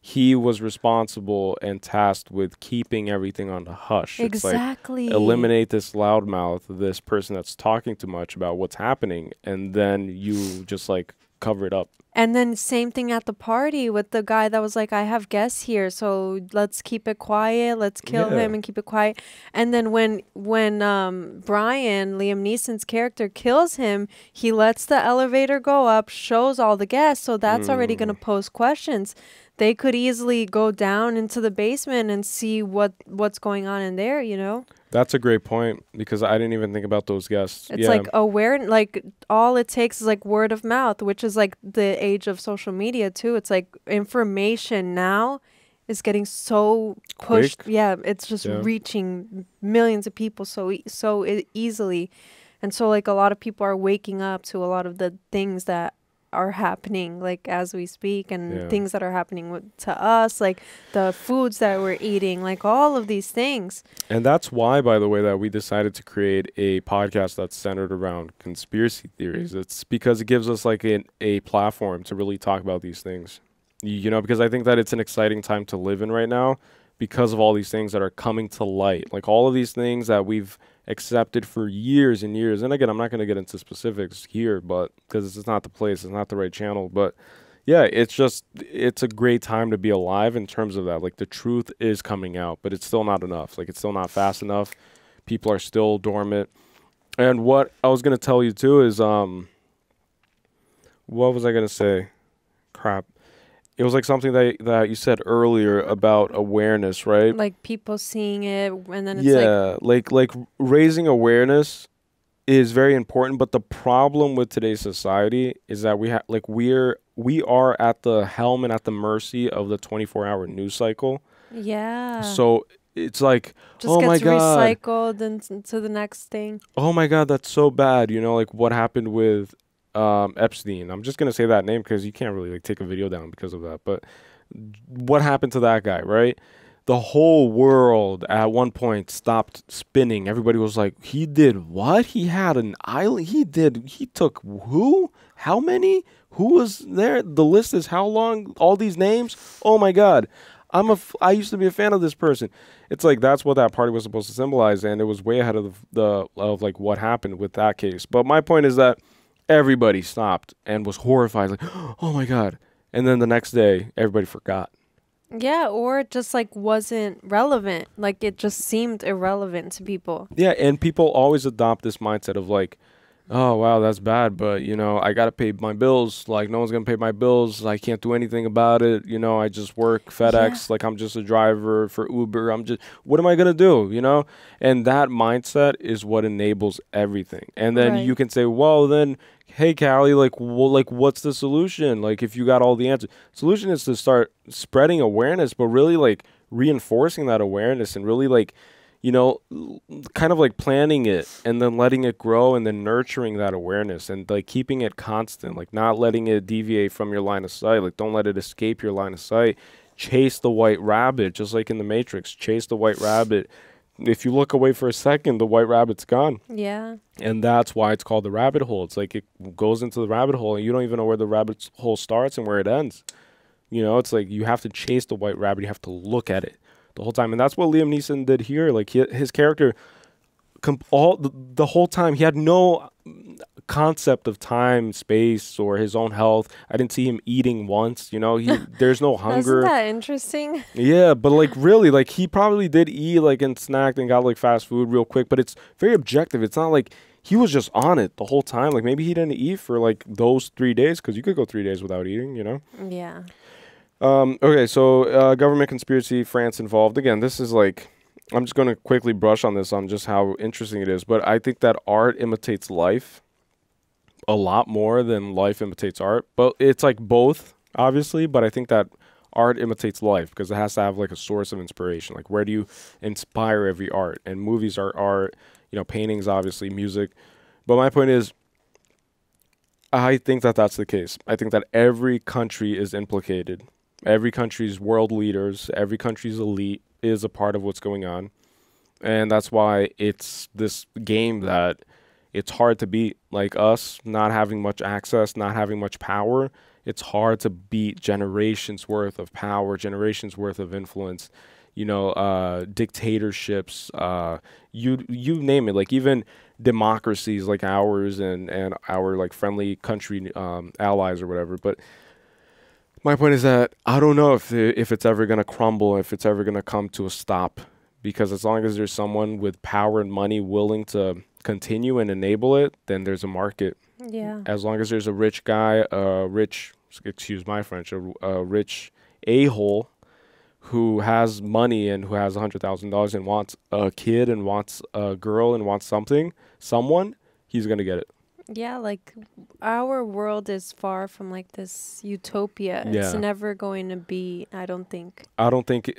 he was responsible and tasked with keeping everything on the hush. Exactly. It's like, eliminate this loudmouth, this person that's talking too much about what's happening, and then you just like cover it up. And then same thing at the party with the guy that was like, I have guests here, so let's keep it quiet. Let's kill yeah. him and keep it quiet. And then when when um, Brian, Liam Neeson's character, kills him, he lets the elevator go up, shows all the guests. So that's mm. already going to pose questions. They could easily go down into the basement and see what what's going on in there, you know? That's a great point because I didn't even think about those guests. It's yeah. like awareness, like all it takes is like word of mouth, which is like the age of social media too. It's like information now is getting so pushed. Quick. Yeah, it's just yeah. reaching millions of people so e so e easily, and so like a lot of people are waking up to a lot of the things that are happening like as we speak, and yeah. things that are happening with, to us, like the foods that we're eating, like all of these things. And that's why, by the way, that we decided to create a podcast that's centered around conspiracy theories. It's because it gives us like an, a platform to really talk about these things, you know, because I think that it's an exciting time to live in right now because of all these things that are coming to light, like all of these things that we've accepted for years and years. And again, I'm not going to get into specifics here, but because it's not the place, it's not the right channel. But yeah, it's just, it's a great time to be alive in terms of that. Like the truth is coming out, but it's still not enough. Like it's still not fast enough. People are still dormant. And what I was going to tell you too is, um, what was I going to say? Crap. It was like something that that you said earlier about awareness, right? Like people seeing it, and then it's yeah, like, like like raising awareness is very important. But the problem with today's society is that we have like we're we are at the helm and at the mercy of the twenty-four hour news cycle. Yeah. So it's like, just oh my god, recycled into the next thing. Oh my god, that's so bad. You know, like what happened with um Epstein. I'm just gonna say that name because you can't really like take a video down because of that, but what happened to that guy, right? The whole world at one point stopped spinning. Everybody was like, he did what? He had an island? He did, he took who, how many, who was there? The list is how long, all these names. Oh my god, i'm a f i used to be a fan of this person. It's like, that's what that party was supposed to symbolize, and it was way ahead of the of like what happened with that case. But my point is that everybody stopped and was horrified, like, oh my god. And then the next day, everybody forgot. Yeah, or it just like wasn't relevant. Like it just seemed irrelevant to people. Yeah, and people always adopt this mindset of like, oh wow, that's bad, but you know, I gotta pay my bills. Like no one's gonna pay my bills. I can't do anything about it. You know, I just work FedEx. Yeah. Like I'm just a driver for Uber. I'm just, what am I gonna do? You know, and that mindset is what enables everything. And then right. you can say, well, then, hey, Callie, like, well, like, what's the solution? Like, if you got all the answers, solution is to start spreading awareness, but really like reinforcing that awareness and really like, you know, kind of like planning it and then letting it grow and then nurturing that awareness and like keeping it constant, like not letting it deviate from your line of sight. Like don't let it escape your line of sight. Chase the white rabbit, just like in The Matrix. Chase the white rabbit. If you look away for a second, the white rabbit's gone. Yeah. And that's why it's called the rabbit hole. It's like it goes into the rabbit hole and you don't even know where the rabbit hole starts and where it ends. You know, it's like you have to chase the white rabbit. You have to look at it the whole time. And that's what Liam Neeson did here. Like he, his character comp all the, the whole time, he had no concept of time, space, or his own health. I didn't see him eating once, you know, he, there's no hunger. Isn't that interesting? Yeah, but like really, like he probably did eat like and snacked and got like fast food real quick, but it's very objective. It's not like he was just on it the whole time. Like maybe he didn't eat for like those three days because you could go three days without eating, you know? Yeah. Um, okay, so uh, government conspiracy, France involved. Again, this is like, I'm just going to quickly brush on this on just how interesting it is. But I think that art imitates life a lot more than life imitates art. But it's like both, obviously. But I think that art imitates life because it has to have like a source of inspiration. Like where do you inspire every art? And movies are art, you know, paintings, obviously, music. But my point is, I think that that's the case. I think that every country is implicated. Every country's world leaders, every country's elite is a part of what's going on. And that's why it's this game that it's hard to beat. Like us, not having much access, not having much power, it's hard to beat generations worth of power, generations worth of influence, you know, uh, dictatorships, uh, you, you name it. Like even democracies like ours and, and our like friendly country um, allies or whatever. But my point is that I don't know if it, if it's ever going to crumble, if it's ever going to come to a stop, because as long as there's someone with power and money willing to continue and enable it, then there's a market. Yeah. As long as there's a rich guy, a rich, excuse my French, a, a rich a-hole who has money and who has one hundred thousand dollars and wants a kid and wants a girl and wants something, someone, he's going to get it. Yeah, like our world is far from like this utopia. Yeah. It's never going to be, I don't think. I don't think.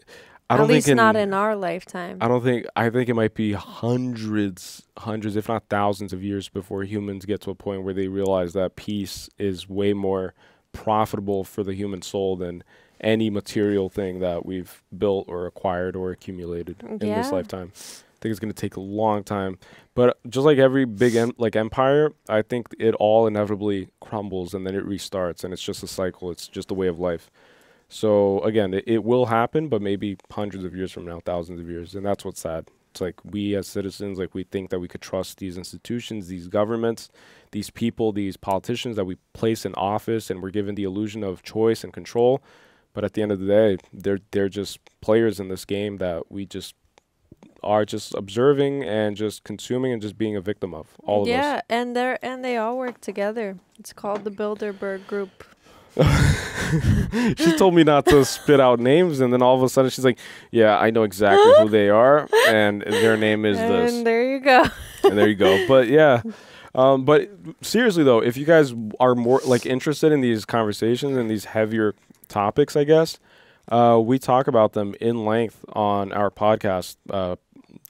I don't think. At least not in our lifetime. I don't think. I think it might be hundreds, hundreds, if not thousands of years before humans get to a point where they realize that peace is way more profitable for the human soul than any material thing that we've built or acquired or accumulated in this lifetime. I think it's going to take a long time, but just like every big em like empire, I think it all inevitably crumbles and then it restarts, and it's just a cycle. It's just a way of life. So again, it, it will happen, but maybe hundreds of years from now, thousands of years, and that's what's sad. It's like we as citizens, like we think that we could trust these institutions, these governments, these people, these politicians that we place in office, and we're given the illusion of choice and control. But at the end of the day, they're they're just players in this game that we just are just observing and just consuming and just being a victim of, all of us. Yeah, and they're and they all work together. It's called the Bilderberg Group. She told me not to spit out names, and then all of a sudden she's like, "Yeah, I know exactly who they are, and their name is and this." And there you go. And there you go. But yeah, um, but seriously though, if you guys are more like interested in these conversations and these heavier topics, I guess. Uh, we talk about them in length on our podcast uh,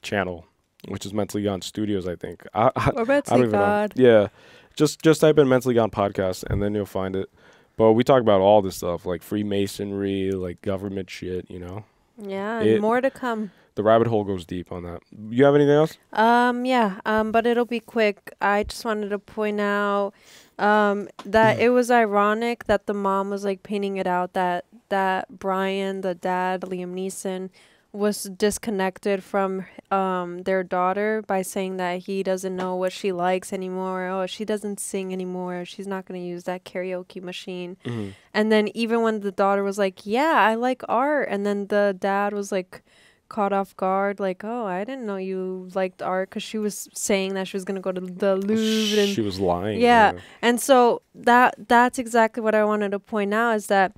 channel, which is Mentally Gone Studios, I think. I, I, or Mentally Gone. Yeah. Just, just type in Mentally Gone Podcast, and then you'll find it. But we talk about all this stuff, like Freemasonry, like government shit, you know? Yeah, and it, more to come. The rabbit hole goes deep on that. You have anything else? Um, yeah, um, but it'll be quick. I just wanted to point out um, that it was ironic that the mom was, like, painting it out that... that Brian, the dad, Liam Neeson, was disconnected from um, their daughter by saying that he doesn't know what she likes anymore. Oh, she doesn't sing anymore. She's not going to use that karaoke machine. Mm-hmm. And then even when the daughter was like, yeah, I like art. And then the dad was like caught off guard. Like, oh, I didn't know you liked art, because she was saying that she was going to go to the Louvre. And she was lying. Yeah. yeah. And so that that's exactly what I wanted to point out, is that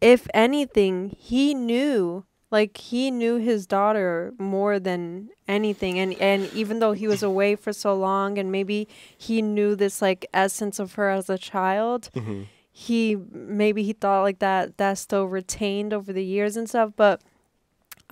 if anything, he knew. Like, he knew his daughter more than anything. And, and even though he was away for so long, and maybe he knew this, like, essence of her as a child, mm-hmm. he maybe he thought, like, that that's still retained over the years and stuff. But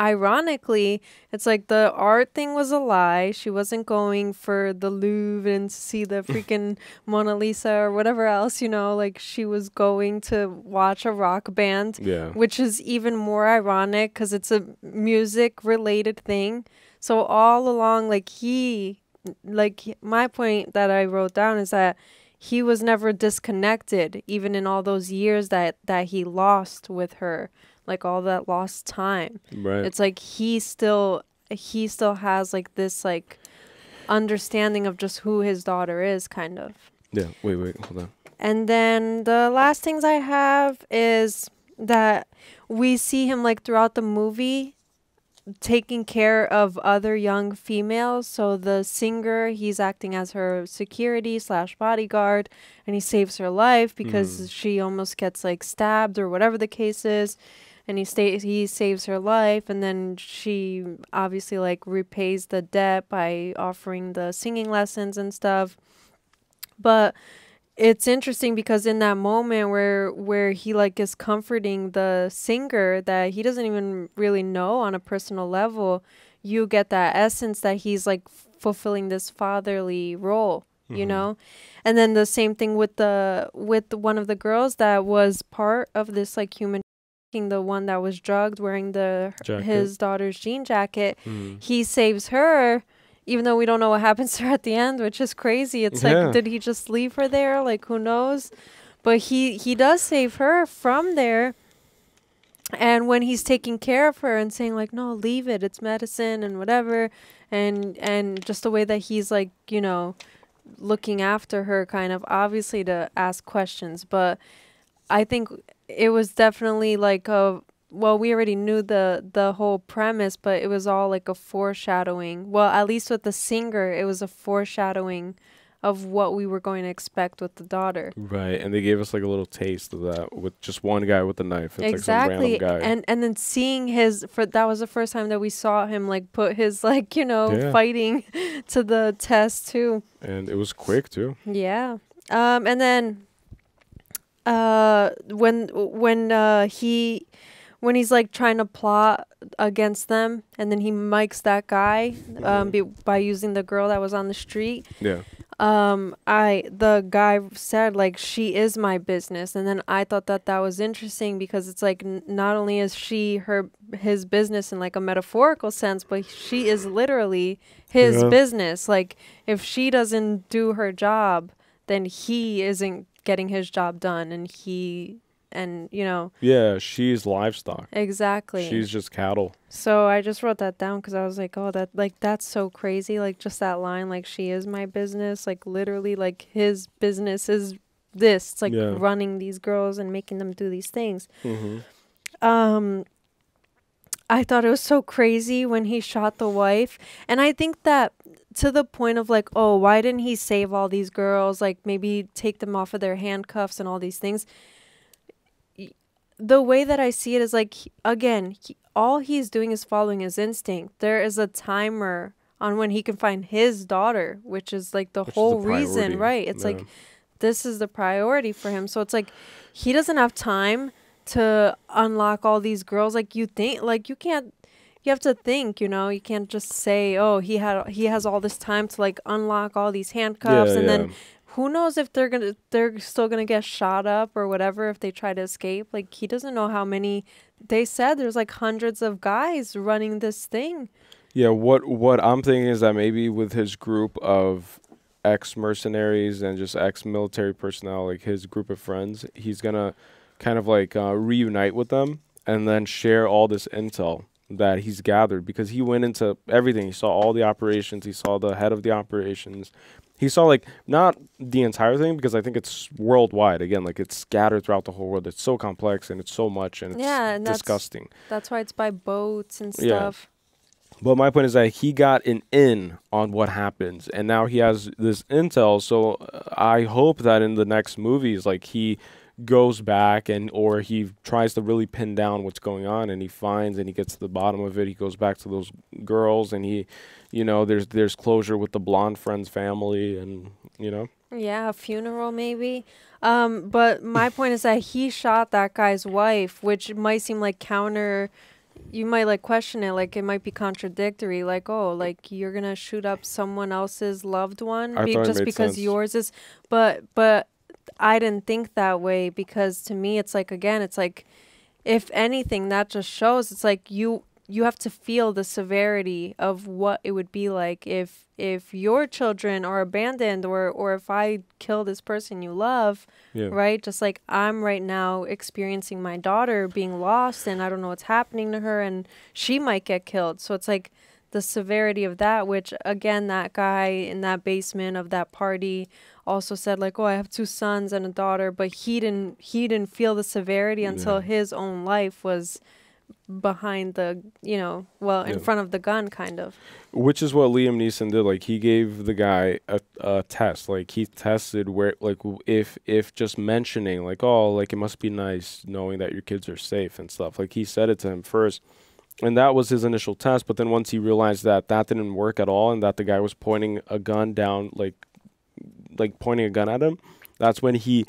ironically, it's like the art thing was a lie. She wasn't going for the Louvre and to see the freaking Mona Lisa or whatever else, you know. Like, she was going to watch a rock band, yeah. which is even more ironic because it's a music-related thing. So all along, like, he, like, my point that I wrote down is that he was never disconnected, even in all those years that, that he lost with her. Like, all that lost time. Right. It's like he still he still has, like, this, like, understanding of just who his daughter is, kind of. Yeah. Wait, wait. Hold on. And then the last things I have is that we see him, like, throughout the movie taking care of other young females. So the singer, he's acting as her security slash bodyguard, and he saves her life because mm. she almost gets, like, stabbed or whatever the case is. And he stays, he saves her life, and then she obviously, like, repays the debt by offering the singing lessons and stuff. But it's interesting because in that moment where where he, like, is comforting the singer that he doesn't even really know on a personal level, you get that essence that he's, like, fulfilling this fatherly role. You know, and then the same thing with the with one of the girls that was part of this, like, human. The one that was drugged, wearing the jacket. his daughter's jean jacket, mm. he saves her, even though we don't know what happens to her at the end, which is crazy. It's yeah. like, did he just leave her there? Like, who knows? But he he does save her from there. And when he's taking care of her and saying, like, no, leave it, it's medicine and whatever, and and just the way that he's, like, you know, looking after her, kind of obviously to ask questions, but I think it was definitely like a, well, we already knew the the whole premise, but it was all like a foreshadowing. Well, at least with the singer, it was a foreshadowing of what we were going to expect with the daughter. Right, and they gave us, like, a little taste of that with just one guy with a knife. It's exactly, like some random guy. and and then seeing his, for that was the first time that we saw him, like, put his, like, you know, yeah. fighting to the test too. And it was quick too. Yeah, um, and then. Uh, when when uh, he when he's, like, trying to plot against them, and then he mics that guy um, be, by using the girl that was on the street. Yeah. Um, I the guy said, like, she is my business, and then I thought that that was interesting because it's like n not only is she her his business in, like, a metaphorical sense, but she is literally his yeah. business. Like, if she doesn't do her job, then he isn't getting his job done, and he and you know yeah she's livestock. Exactly, she's just cattle. So I just wrote that down because I was like, oh, that, like, that's so crazy, like, just that line, like, she is my business, like, literally, like, his business is this. It's like yeah. running these girls and making them do these things. Mm-hmm. um I thought it was so crazy when he shot the wife, and I think that to the point of, like, oh, why didn't he save all these girls? Like, maybe take them off of their handcuffs and all these things. The way that I see it is, like, again, he, all he's doing is following his instinct. There is a timer on when he can find his daughter, which is, like, the which whole the reason, right? It's yeah. like, this is the priority for him. So it's like, he doesn't have time to unlock all these girls. Like, you think, like, you can't, you have to think, you know, you can't just say, oh, he had, he has all this time to, like, unlock all these handcuffs. Yeah, and yeah. then who knows if they're going to, they're still going to get shot up or whatever if they try to escape. Like, he doesn't know how many, they said there's, like, hundreds of guys running this thing. Yeah. What, what I'm thinking is that maybe with his group of ex-mercenaries and just ex-military personnel, like his group of friends, he's going to kind of, like, uh, reunite with them and then share all this intel. that he's gathered, because he went into everything. He saw all the operations. He saw the head of the operations. He saw, like, not the entire thing, because I think it's worldwide. Again, like, it's scattered throughout the whole world. It's so complex, and it's so much, and it's yeah, and disgusting. That's, that's why it's by boats and stuff. Yeah. But my point is that he got an in on what happens, and now he has this intel. So uh, I hope that in the next movies, like, he goes back and or he tries to really pin down what's going on, and he finds and he gets to the bottom of it. He goes back to those girls, and he, you know, there's there's closure with the blonde friend's family, and you know, yeah, a funeral maybe. Um but my point is that he shot that guy's wife, which might seem like counter, you might like question it, like it might be contradictory, like, oh, like you're gonna shoot up someone else's loved one be just because sense. yours is, but but I didn't think that way, because to me it's like, again, it's like, if anything, that just shows it's like you you have to feel the severity of what it would be like if if your children are abandoned, or or if I kill this person you love, yeah. right? Just like I'm right now experiencing my daughter being lost, and I don't know what's happening to her, and she might get killed. So it's like the severity of that, which again, that guy in that basement of that party also said, like, oh, I have two sons and a daughter, but he didn't he didn't feel the severity until yeah. his own life was behind the, you know, well, in yeah. front of the gun, kind of. Which is what Liam Neeson did. Like, he gave the guy a, a test. Like, he tested where, like, if if just mentioning, like, oh, like, it must be nice knowing that your kids are safe and stuff. Like, he said it to him first. And that was his initial test. But then once he realized that that didn't work at all, and that the guy was pointing a gun down, like, like pointing a gun at him, that's when he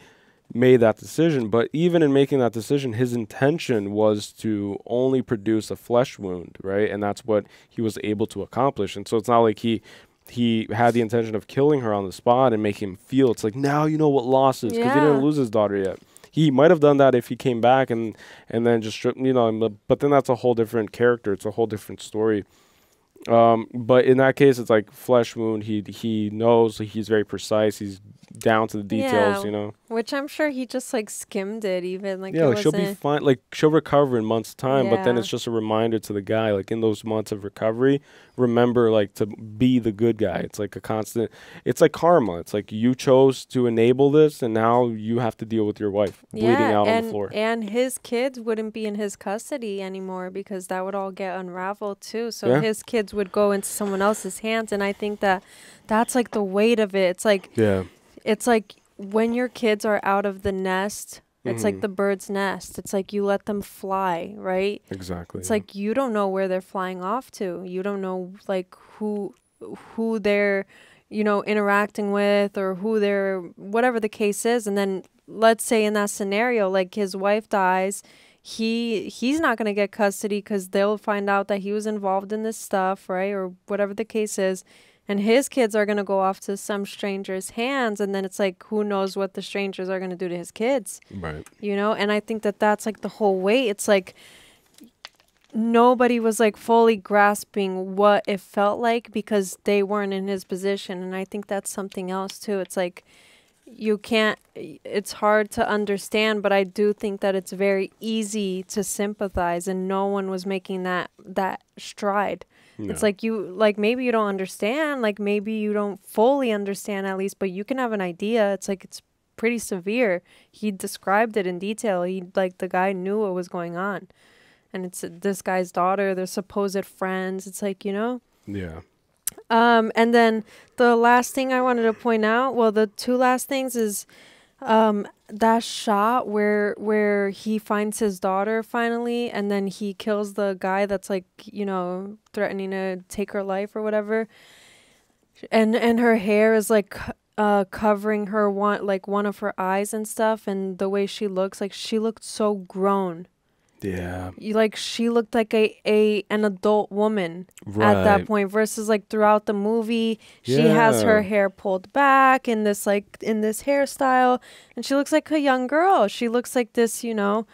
made that decision. But even in making that decision, his intention was to only produce a flesh wound, right? And that's what he was able to accomplish. And so it's not like he he had the intention of killing her on the spot and making him feel. It's like, now you know what loss is, because yeah. he didn't lose his daughter yet. He might have done that if he came back and and then just, you know, but then that's a whole different character. It's a whole different story. Um, but in that case, it's like flesh wound. He he knows. He's very precise. He's down to the details, yeah, you know. Which I'm sure he just like skimmed it, even like yeah, like she'll be fine. Like she'll recover in months' time. Yeah. But then it's just a reminder to the guy, like in those months of recovery, remember like to be the good guy. It's like a constant. It's like karma. It's like you chose to enable this, and now you have to deal with your wife bleeding yeah, out and, on the floor. And his kids wouldn't be in his custody anymore, because that would all get unraveled too. So yeah. his kids would go into someone else's hands, and I think that that's like the weight of it. It's like yeah. It's like when your kids are out of the nest, it's mm-hmm. like the bird's nest. It's like you let them fly, right? Exactly. It's yeah. like you don't know where they're flying off to. You don't know like who who they're, you know, interacting with, or who they're, whatever the case is. And then let's say in that scenario, like his wife dies, he he's not going to get custody, cuz they'll find out that he was involved in this stuff, right? Or whatever the case is. And his kids are going to go off to some stranger's hands. And then it's like, who knows what the strangers are going to do to his kids. Right. You know, and I think that that's like the whole weight. It's like nobody was like fully grasping what it felt like, because they weren't in his position. And I think that's something else, too. It's like you can't, it's hard to understand. But I do think that it's very easy to sympathize. And no one was making that that stride. No. It's like you, like maybe you don't understand, like maybe you don't fully understand at least, but you can have an idea. It's like it's pretty severe. He described it in detail. He like the guy knew what was going on, and it's uh, this guy's daughter, their supposed friends. It's like, you know. Yeah. Um, and then the last thing I wanted to point out, well, the two last things is, um, that shot where where he finds his daughter finally, and then he kills the guy that's like, you know, threatening to take her life or whatever, and and her hair is like uh covering her one like one of her eyes and stuff, and the way she looks, like she looked so grown. Yeah, you like she looked like a a an adult woman, right, at that point, versus like throughout the movie yeah. she has her hair pulled back in this like in this hairstyle, and she looks like a young girl. She looks like this, you know,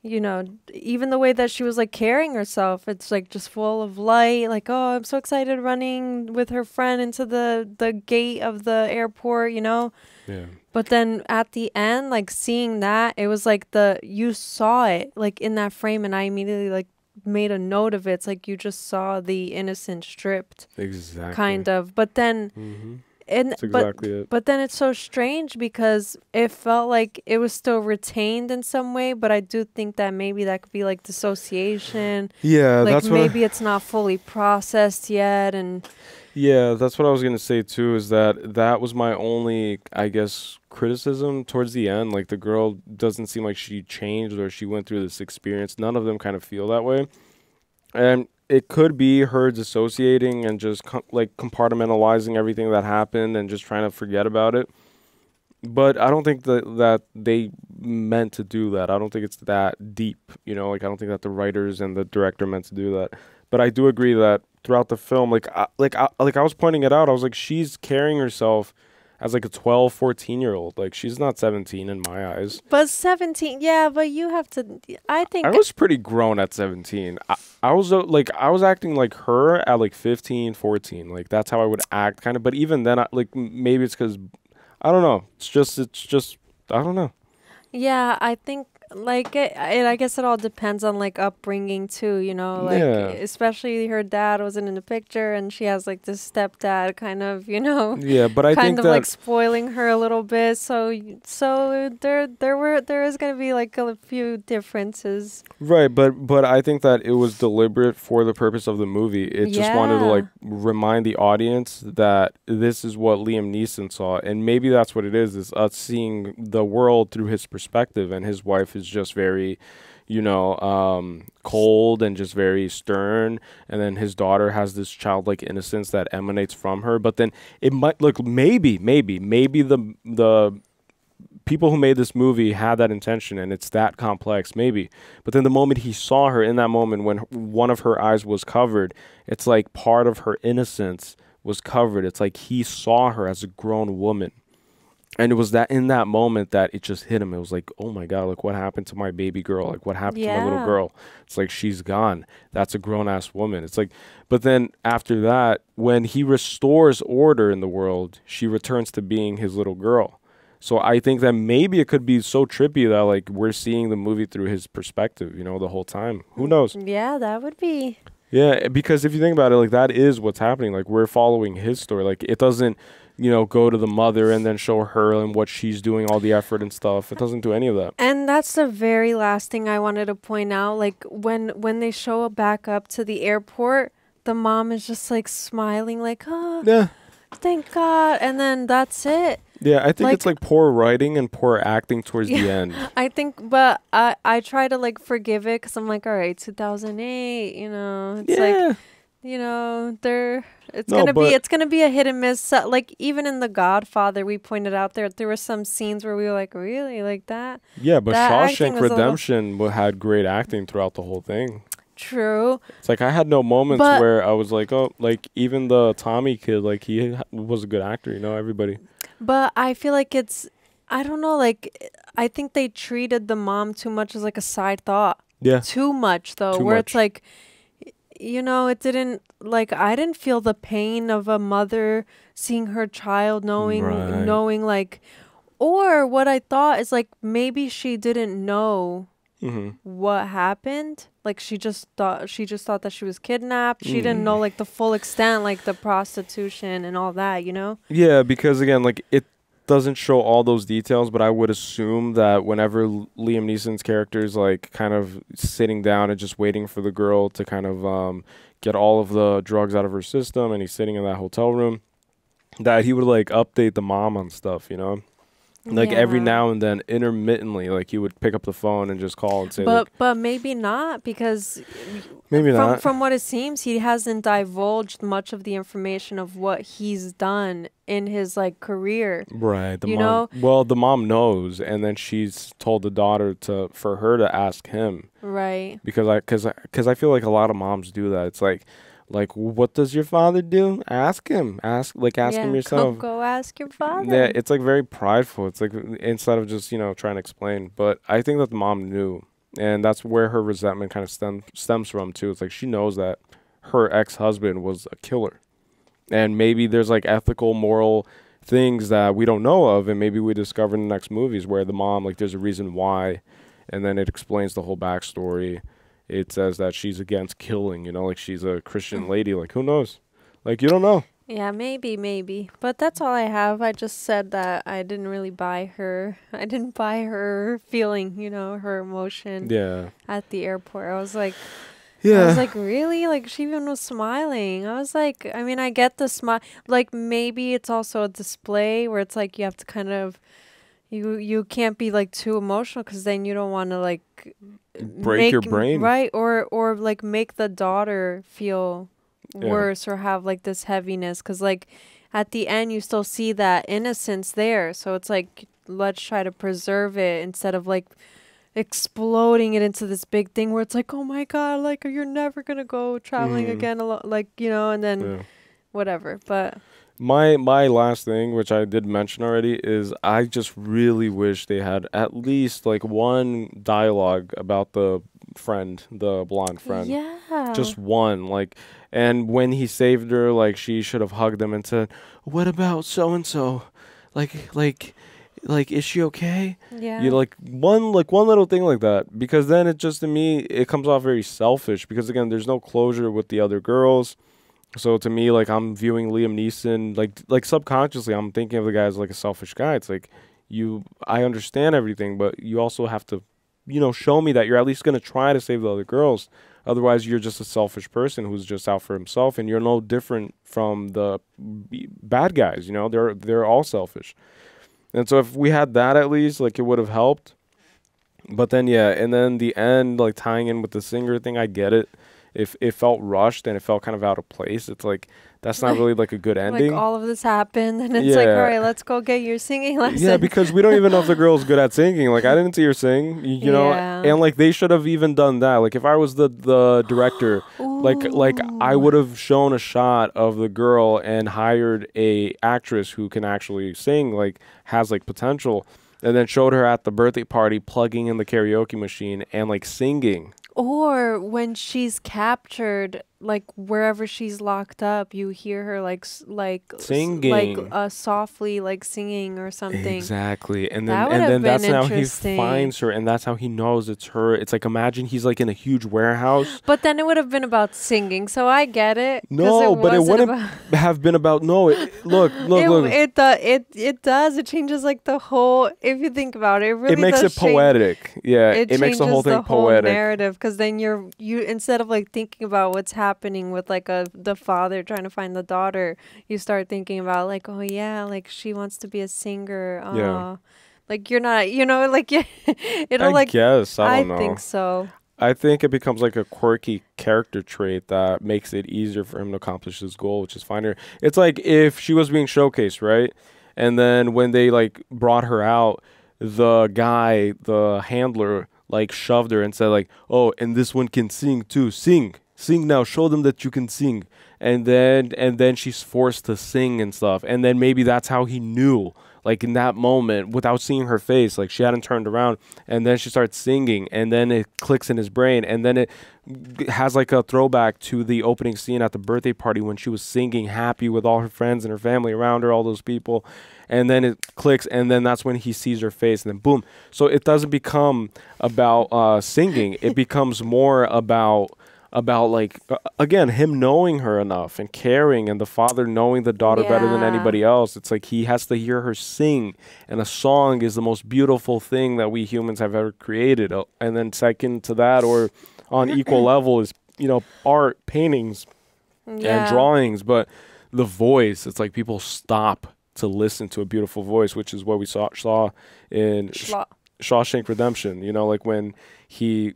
you know, even the way that she was like carrying herself, it's like just full of light, like, oh, I'm so excited, running with her friend into the the gate of the airport, you know. Yeah. But then at the end, like seeing that, it was like the, you saw it like in that frame, and I immediately like made a note of it. It's like you just saw the innocent stripped. Exactly. Kind of. But then... Mm-hmm. And, That's exactly but, it. But then it's so strange because it felt like it was still retained in some way, but I do think that maybe that could be like dissociation. Yeah, like that's maybe what I, it's not fully processed yet. And yeah, that's what I was going to say too, is that that was my only, I guess, criticism towards the end. Like the girl doesn't seem like she changed or she went through this experience. None of them kind of feel that way. And it could be her dissociating and just co like compartmentalizing everything that happened and just trying to forget about it. But I don't think that, that they meant to do that. I don't think it's that deep, you know, like I don't think that the writers and the director meant to do that. But I do agree that throughout the film, like, I, like, I, like I was pointing it out, I was like, she's carrying herself as like a twelve, fourteen year old. Like she's not seventeen in my eyes. But seventeen, yeah, but you have to, I think. I was pretty grown at seventeen. I, I was uh, like, I was acting like her at like fifteen, fourteen. Like that's how I would act kind of. But even then, I, like maybe it's because, I don't know. It's just, it's just, I don't know. Yeah, I think like it, it I guess it all depends on like upbringing too, you know, like yeah. especially her dad wasn't in the picture and she has like this stepdad kind of, you know, yeah, but I kind think of that like spoiling her a little bit, so so there there were there is going to be like a few differences, right? But but I think that it was deliberate for the purpose of the movie. It yeah. just wanted to like remind the audience that this is what Liam Neeson saw, and maybe that's what it is, is us seeing the world through his perspective. And his wife is just very, you know, um cold and just very stern, and then his daughter has this childlike innocence that emanates from her. But then it might look, maybe maybe maybe the the people who made this movie had that intention and it's that complex, maybe. But then the moment he saw her, in that moment when one of her eyes was covered, it's like part of her innocence was covered. It's like he saw her as a grown woman. And it was that in that moment that it just hit him. It was like, oh my God, like what happened to my baby girl? Like what happened yeah. to my little girl? It's like, she's gone. That's a grown ass woman. It's like, but then after that, when he restores order in the world, she returns to being his little girl. So I think that maybe it could be so trippy that like we're seeing the movie through his perspective, you know, the whole time. Who knows? Yeah, that would be. Yeah, because if you think about it, like that is what's happening. Like we're following his story. Like it doesn't, you know, go to the mother and then show her and what she's doing, all the effort and stuff. It doesn't do any of that. And that's the very last thing I wanted to point out. Like when when they show back up to the airport, the mom is just like smiling like, oh, yeah. thank God. And then that's it. Yeah, I think like, it's like poor writing and poor acting towards yeah, the end. I think, but I, I try to like forgive it because I'm like, all right, two thousand eight, you know, it's yeah. like... You know, there it's no, gonna be it's gonna be a hit and miss. So, like even in The Godfather, we pointed out there there were some scenes where we were like, really like that. Yeah, but that Shawshank Redemption little... had great acting throughout the whole thing. True. It's like I had no moments but, where I was like, oh, like even the Tommy kid, like he was a good actor. You know, everybody. But I feel like it's, I don't know, like I think they treated the mom too much as like a side thought. Yeah. Too much though, too where much. It's like. You know, it didn't, like, I didn't feel the pain of a mother seeing her child knowing, right. knowing, like, or what I thought is, like, maybe she didn't know mm-hmm. what happened. Like, she just thought, she just thought that she was kidnapped. She mm. didn't know, like, the full extent, like, the prostitution and all that, you know? Yeah, because, again, like, it doesn't show all those details, but I would assume that whenever Liam Neeson's character is like kind of sitting down and just waiting for the girl to kind of um get all of the drugs out of her system, and he's sitting in that hotel room, that he would like update the mom on stuff, you know, like yeah. every now and then, intermittently, like he would pick up the phone and just call and say, but like, but maybe not, because maybe from, not from what it seems, he hasn't divulged much of the information of what he's done in his like career, right? The you mom, know, well, the mom knows, and then she's told the daughter to for her to ask him, right? Because I, because I, because I feel like a lot of moms do that. It's like, like what does your father do? Ask him, ask like ask yeah, him yourself. Go, go ask your father. Yeah, it's like very prideful. It's like instead of just, you know, trying to explain. But I think that the mom knew, and that's where her resentment kind of stem stems from too. It's like she knows that her ex husband was a killer. And maybe there's like ethical, moral things that we don't know of, and maybe we discover in the next movies where the mom, like there's a reason why, and then it explains the whole backstory. it says that she's against killing, you know, like she's a Christian lady. Like, who knows? Like, you don't know. Yeah, maybe, maybe. But that's all I have. I just said that I didn't really buy her. I didn't buy her feeling, you know, her emotion. Yeah. At the airport. I was like... Yeah. I was like, really? Like, she even was smiling. I was like, I mean, I get the smile. Like, maybe it's also a display where it's like you have to kind of, you you can't be like too emotional because then you don't want to like break make, your brain, right? Or or like make the daughter feel yeah. worse or have like this heaviness because like at the end you still see that innocence there. So it's like let's try to preserve it instead of like exploding it into this big thing where it's like, oh my god, like you're never gonna go traveling mm. again a lot, like, you know, and then yeah. whatever. But my my last thing, which I did mention already, is I just really wish they had at least like one dialogue about the friend, the blonde friend. Yeah, just one. Like, and when he saved her, like she should have hugged him and said, what about so and so, like like like is she okay? Yeah, you know, like one like one little thing like that, because then it just, to me, it comes off very selfish because again there's no closure with the other girls. So to me, like, I'm viewing Liam Neeson like like subconsciously I'm thinking of the guy as like a selfish guy. It's like, you, I understand everything, but you also have to, you know, show me that you're at least going to try to save the other girls. Otherwise you're just a selfish person who's just out for himself, and you're no different from the bad guys, you know, they're they're all selfish. And so if we had that at least, like, it would have helped. But then, yeah, and then the end, like, tying in with the singer thing, I get it. If it felt rushed and it felt kind of out of place. It's like, that's not really, like, a good ending. Like, all of this happened, and it's yeah. like, all right, let's go get your singing lesson. Yeah, because we don't even know if the girl's good at singing. Like, I didn't see her sing, you, you know? Yeah. And, like, they should have even done that. Like, if I was the, the director, like, like I would have shown a shot of the girl and hired a actress who can actually sing, like, has, like, potential, and then showed her at the birthday party plugging in the karaoke machine and, like, singing. Or when she's captured, like wherever she's locked up, you hear her like like singing, like uh, softly, like singing or something. Exactly, and then and then that's how he finds her, and that's how he knows it's her. It's like, imagine he's like in a huge warehouse. But then it would have been about singing, so I get it. No, it but it wouldn't have been about. No, it, look, look, it, look. It uh, it it does. It changes like the whole. If you think about it, it really it makes does it poetic. Change, yeah, it, it makes the whole thing the whole poetic narrative. Because then you're you instead of like thinking about what's happening with like a the father trying to find the daughter, you start thinking about like, oh yeah, like she wants to be a singer. Aww. Yeah, like you're not, you know, like it'll I like guess I, don't I know. think so. I think it becomes like a quirky character trait that makes it easier for him to accomplish his goal, which is find her. It's like if she was being showcased, right, and then when they like brought her out, the guy, the handler, like shoved her and said like, oh, and this one can sing too, sing sing now, show them that you can sing. And then and then she's forced to sing and stuff, and then maybe that's how he knew, like in that moment without seeing her face, like she hadn't turned around, and then she starts singing, and then it clicks in his brain, and then it has like a throwback to the opening scene at the birthday party when she was singing happy with all her friends and her family around her, all those people, and then it clicks, and then that's when he sees her face, and then boom. So it doesn't become about uh singing, it becomes more about about like uh, again him knowing her enough and caring, and the father knowing the daughter yeah. better than anybody else. It's like he has to hear her sing, and a song is the most beautiful thing that we humans have ever created. Uh, and then second to that, or on equal level, is, you know, art, paintings yeah. and drawings. But the voice, it's like people stop to listen to a beautiful voice, which is what we saw saw in Shla Sh Shawshank Redemption, you know, like when he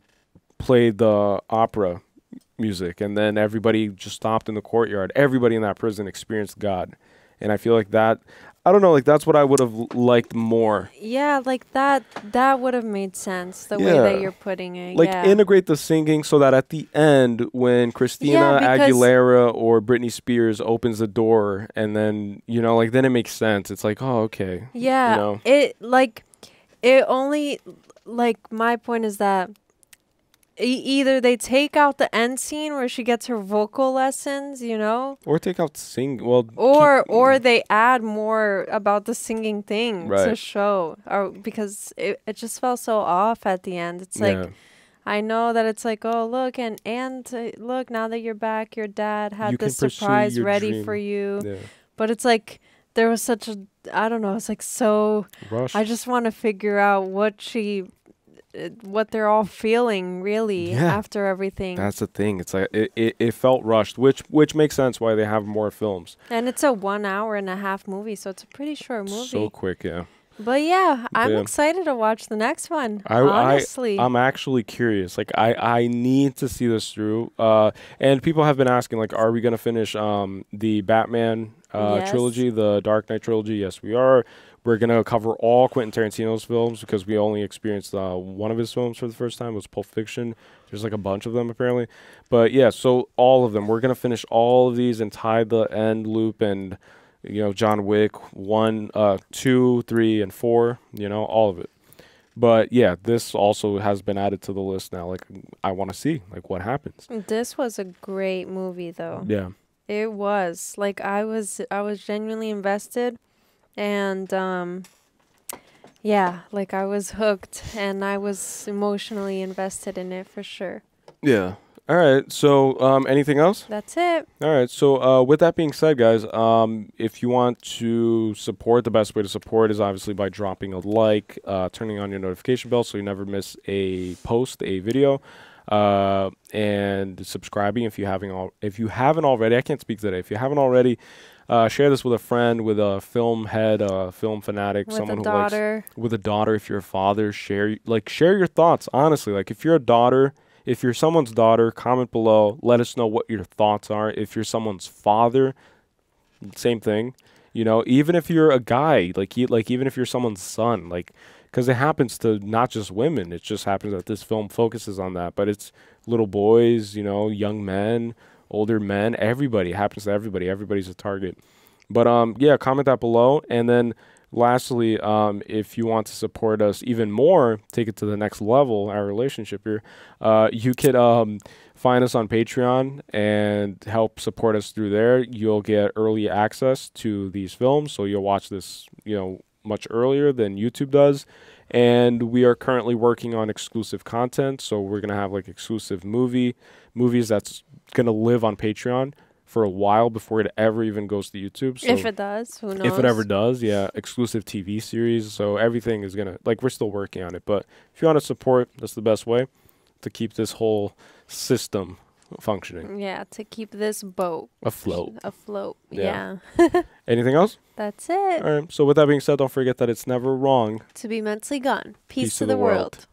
played the opera music, and then everybody just stopped in the courtyard. Everybody in that prison experienced God. And I feel like that, I don't know, like that's what I would have liked more. Yeah, like that that would have made sense the yeah. way that you're putting it. Like yeah. integrate the singing so that at the end when Christina yeah, Aguilera or Britney Spears opens the door, and then, you know, like then it makes sense. It's like, oh, okay. Yeah. You know? It like it only like my point is that E either they take out the end scene where she gets her vocal lessons, you know, or take out sing. Well, or or they add more about the singing thing right. to show, or because it, it just felt so off at the end. It's like yeah. I know that it's like, oh, look, and and uh, look, now that you're back, your dad had you this surprise ready dream. for you. Yeah. But it's like there was such a, I don't know, it's like so, Rush. I just want to figure out what she, uh, what they're all feeling really yeah. after everything. That's the thing. It's like it, it, it felt rushed, which which makes sense why they have more films. And it's a one hour and a half movie, so it's a pretty short movie. So quick, yeah. But yeah, I'm yeah. excited to watch the next one. I, honestly, I, I'm actually curious. Like, I, I need to see this through. Uh, and people have been asking, like, are we gonna finish um the Batman uh, yes. trilogy, the Dark Knight trilogy? Yes, we are. We're gonna cover all Quentin Tarantino's films because we only experienced uh, one of his films for the first time. It was Pulp Fiction. There's like a bunch of them apparently, but yeah. So all of them, we're gonna finish all of these and tie the end loop and. You know, John Wick one, uh, two, three, and four. You know, all of it. But yeah, this also has been added to the list now. Like, I want to see like what happens. This was a great movie, though. Yeah, it was. Like, I was, I was genuinely invested, and um, yeah, like I was hooked, and I was emotionally invested in it for sure. Yeah. All right, so um, anything else? That's it. All right, so uh, with that being said, guys, um, if you want to support, the best way to support is obviously by dropping a like, uh, turning on your notification bell so you never miss a post, a video, uh, and subscribing if you haven't al- if you haven't already. I can't speak today. If you haven't already, uh, share this with a friend, with a film head, a film fanatic, with someone a who daughter. likes with a daughter. If you're a father, share like share your thoughts. Honestly, like if you're a daughter. If you're someone's daughter, comment below. Let us know what your thoughts are. If you're someone's father, same thing. You know, even if you're a guy, like you, like even if you're someone's son, like because it happens to not just women. It just happens that this film focuses on that, but it's little boys, you know, young men, older men, everybody. It happens to everybody. Everybody's a target. But um, yeah, comment that below, and then. Lastly, um, if you want to support us even more, take it to the next level, our relationship here, uh, you could um, find us on Patreon and help support us through there. You'll get early access to these films, so you'll watch this, you know, much earlier than YouTube does. And we are currently working on exclusive content, so we're gonna have like exclusive movie movies that's gonna live on Patreon. For a while before it ever even goes to YouTube. So if it does, who knows? If it ever does, yeah. Exclusive T V series. So everything is going to, like, we're still working on it. But if you want to support, that's the best way to keep this whole system functioning. Yeah, to keep this boat afloat. Afloat, yeah. yeah. Anything else? That's it. All right. So with that being said, don't forget that it's never wrong to be mentally gone. Peace, Peace to, to the, the world. world.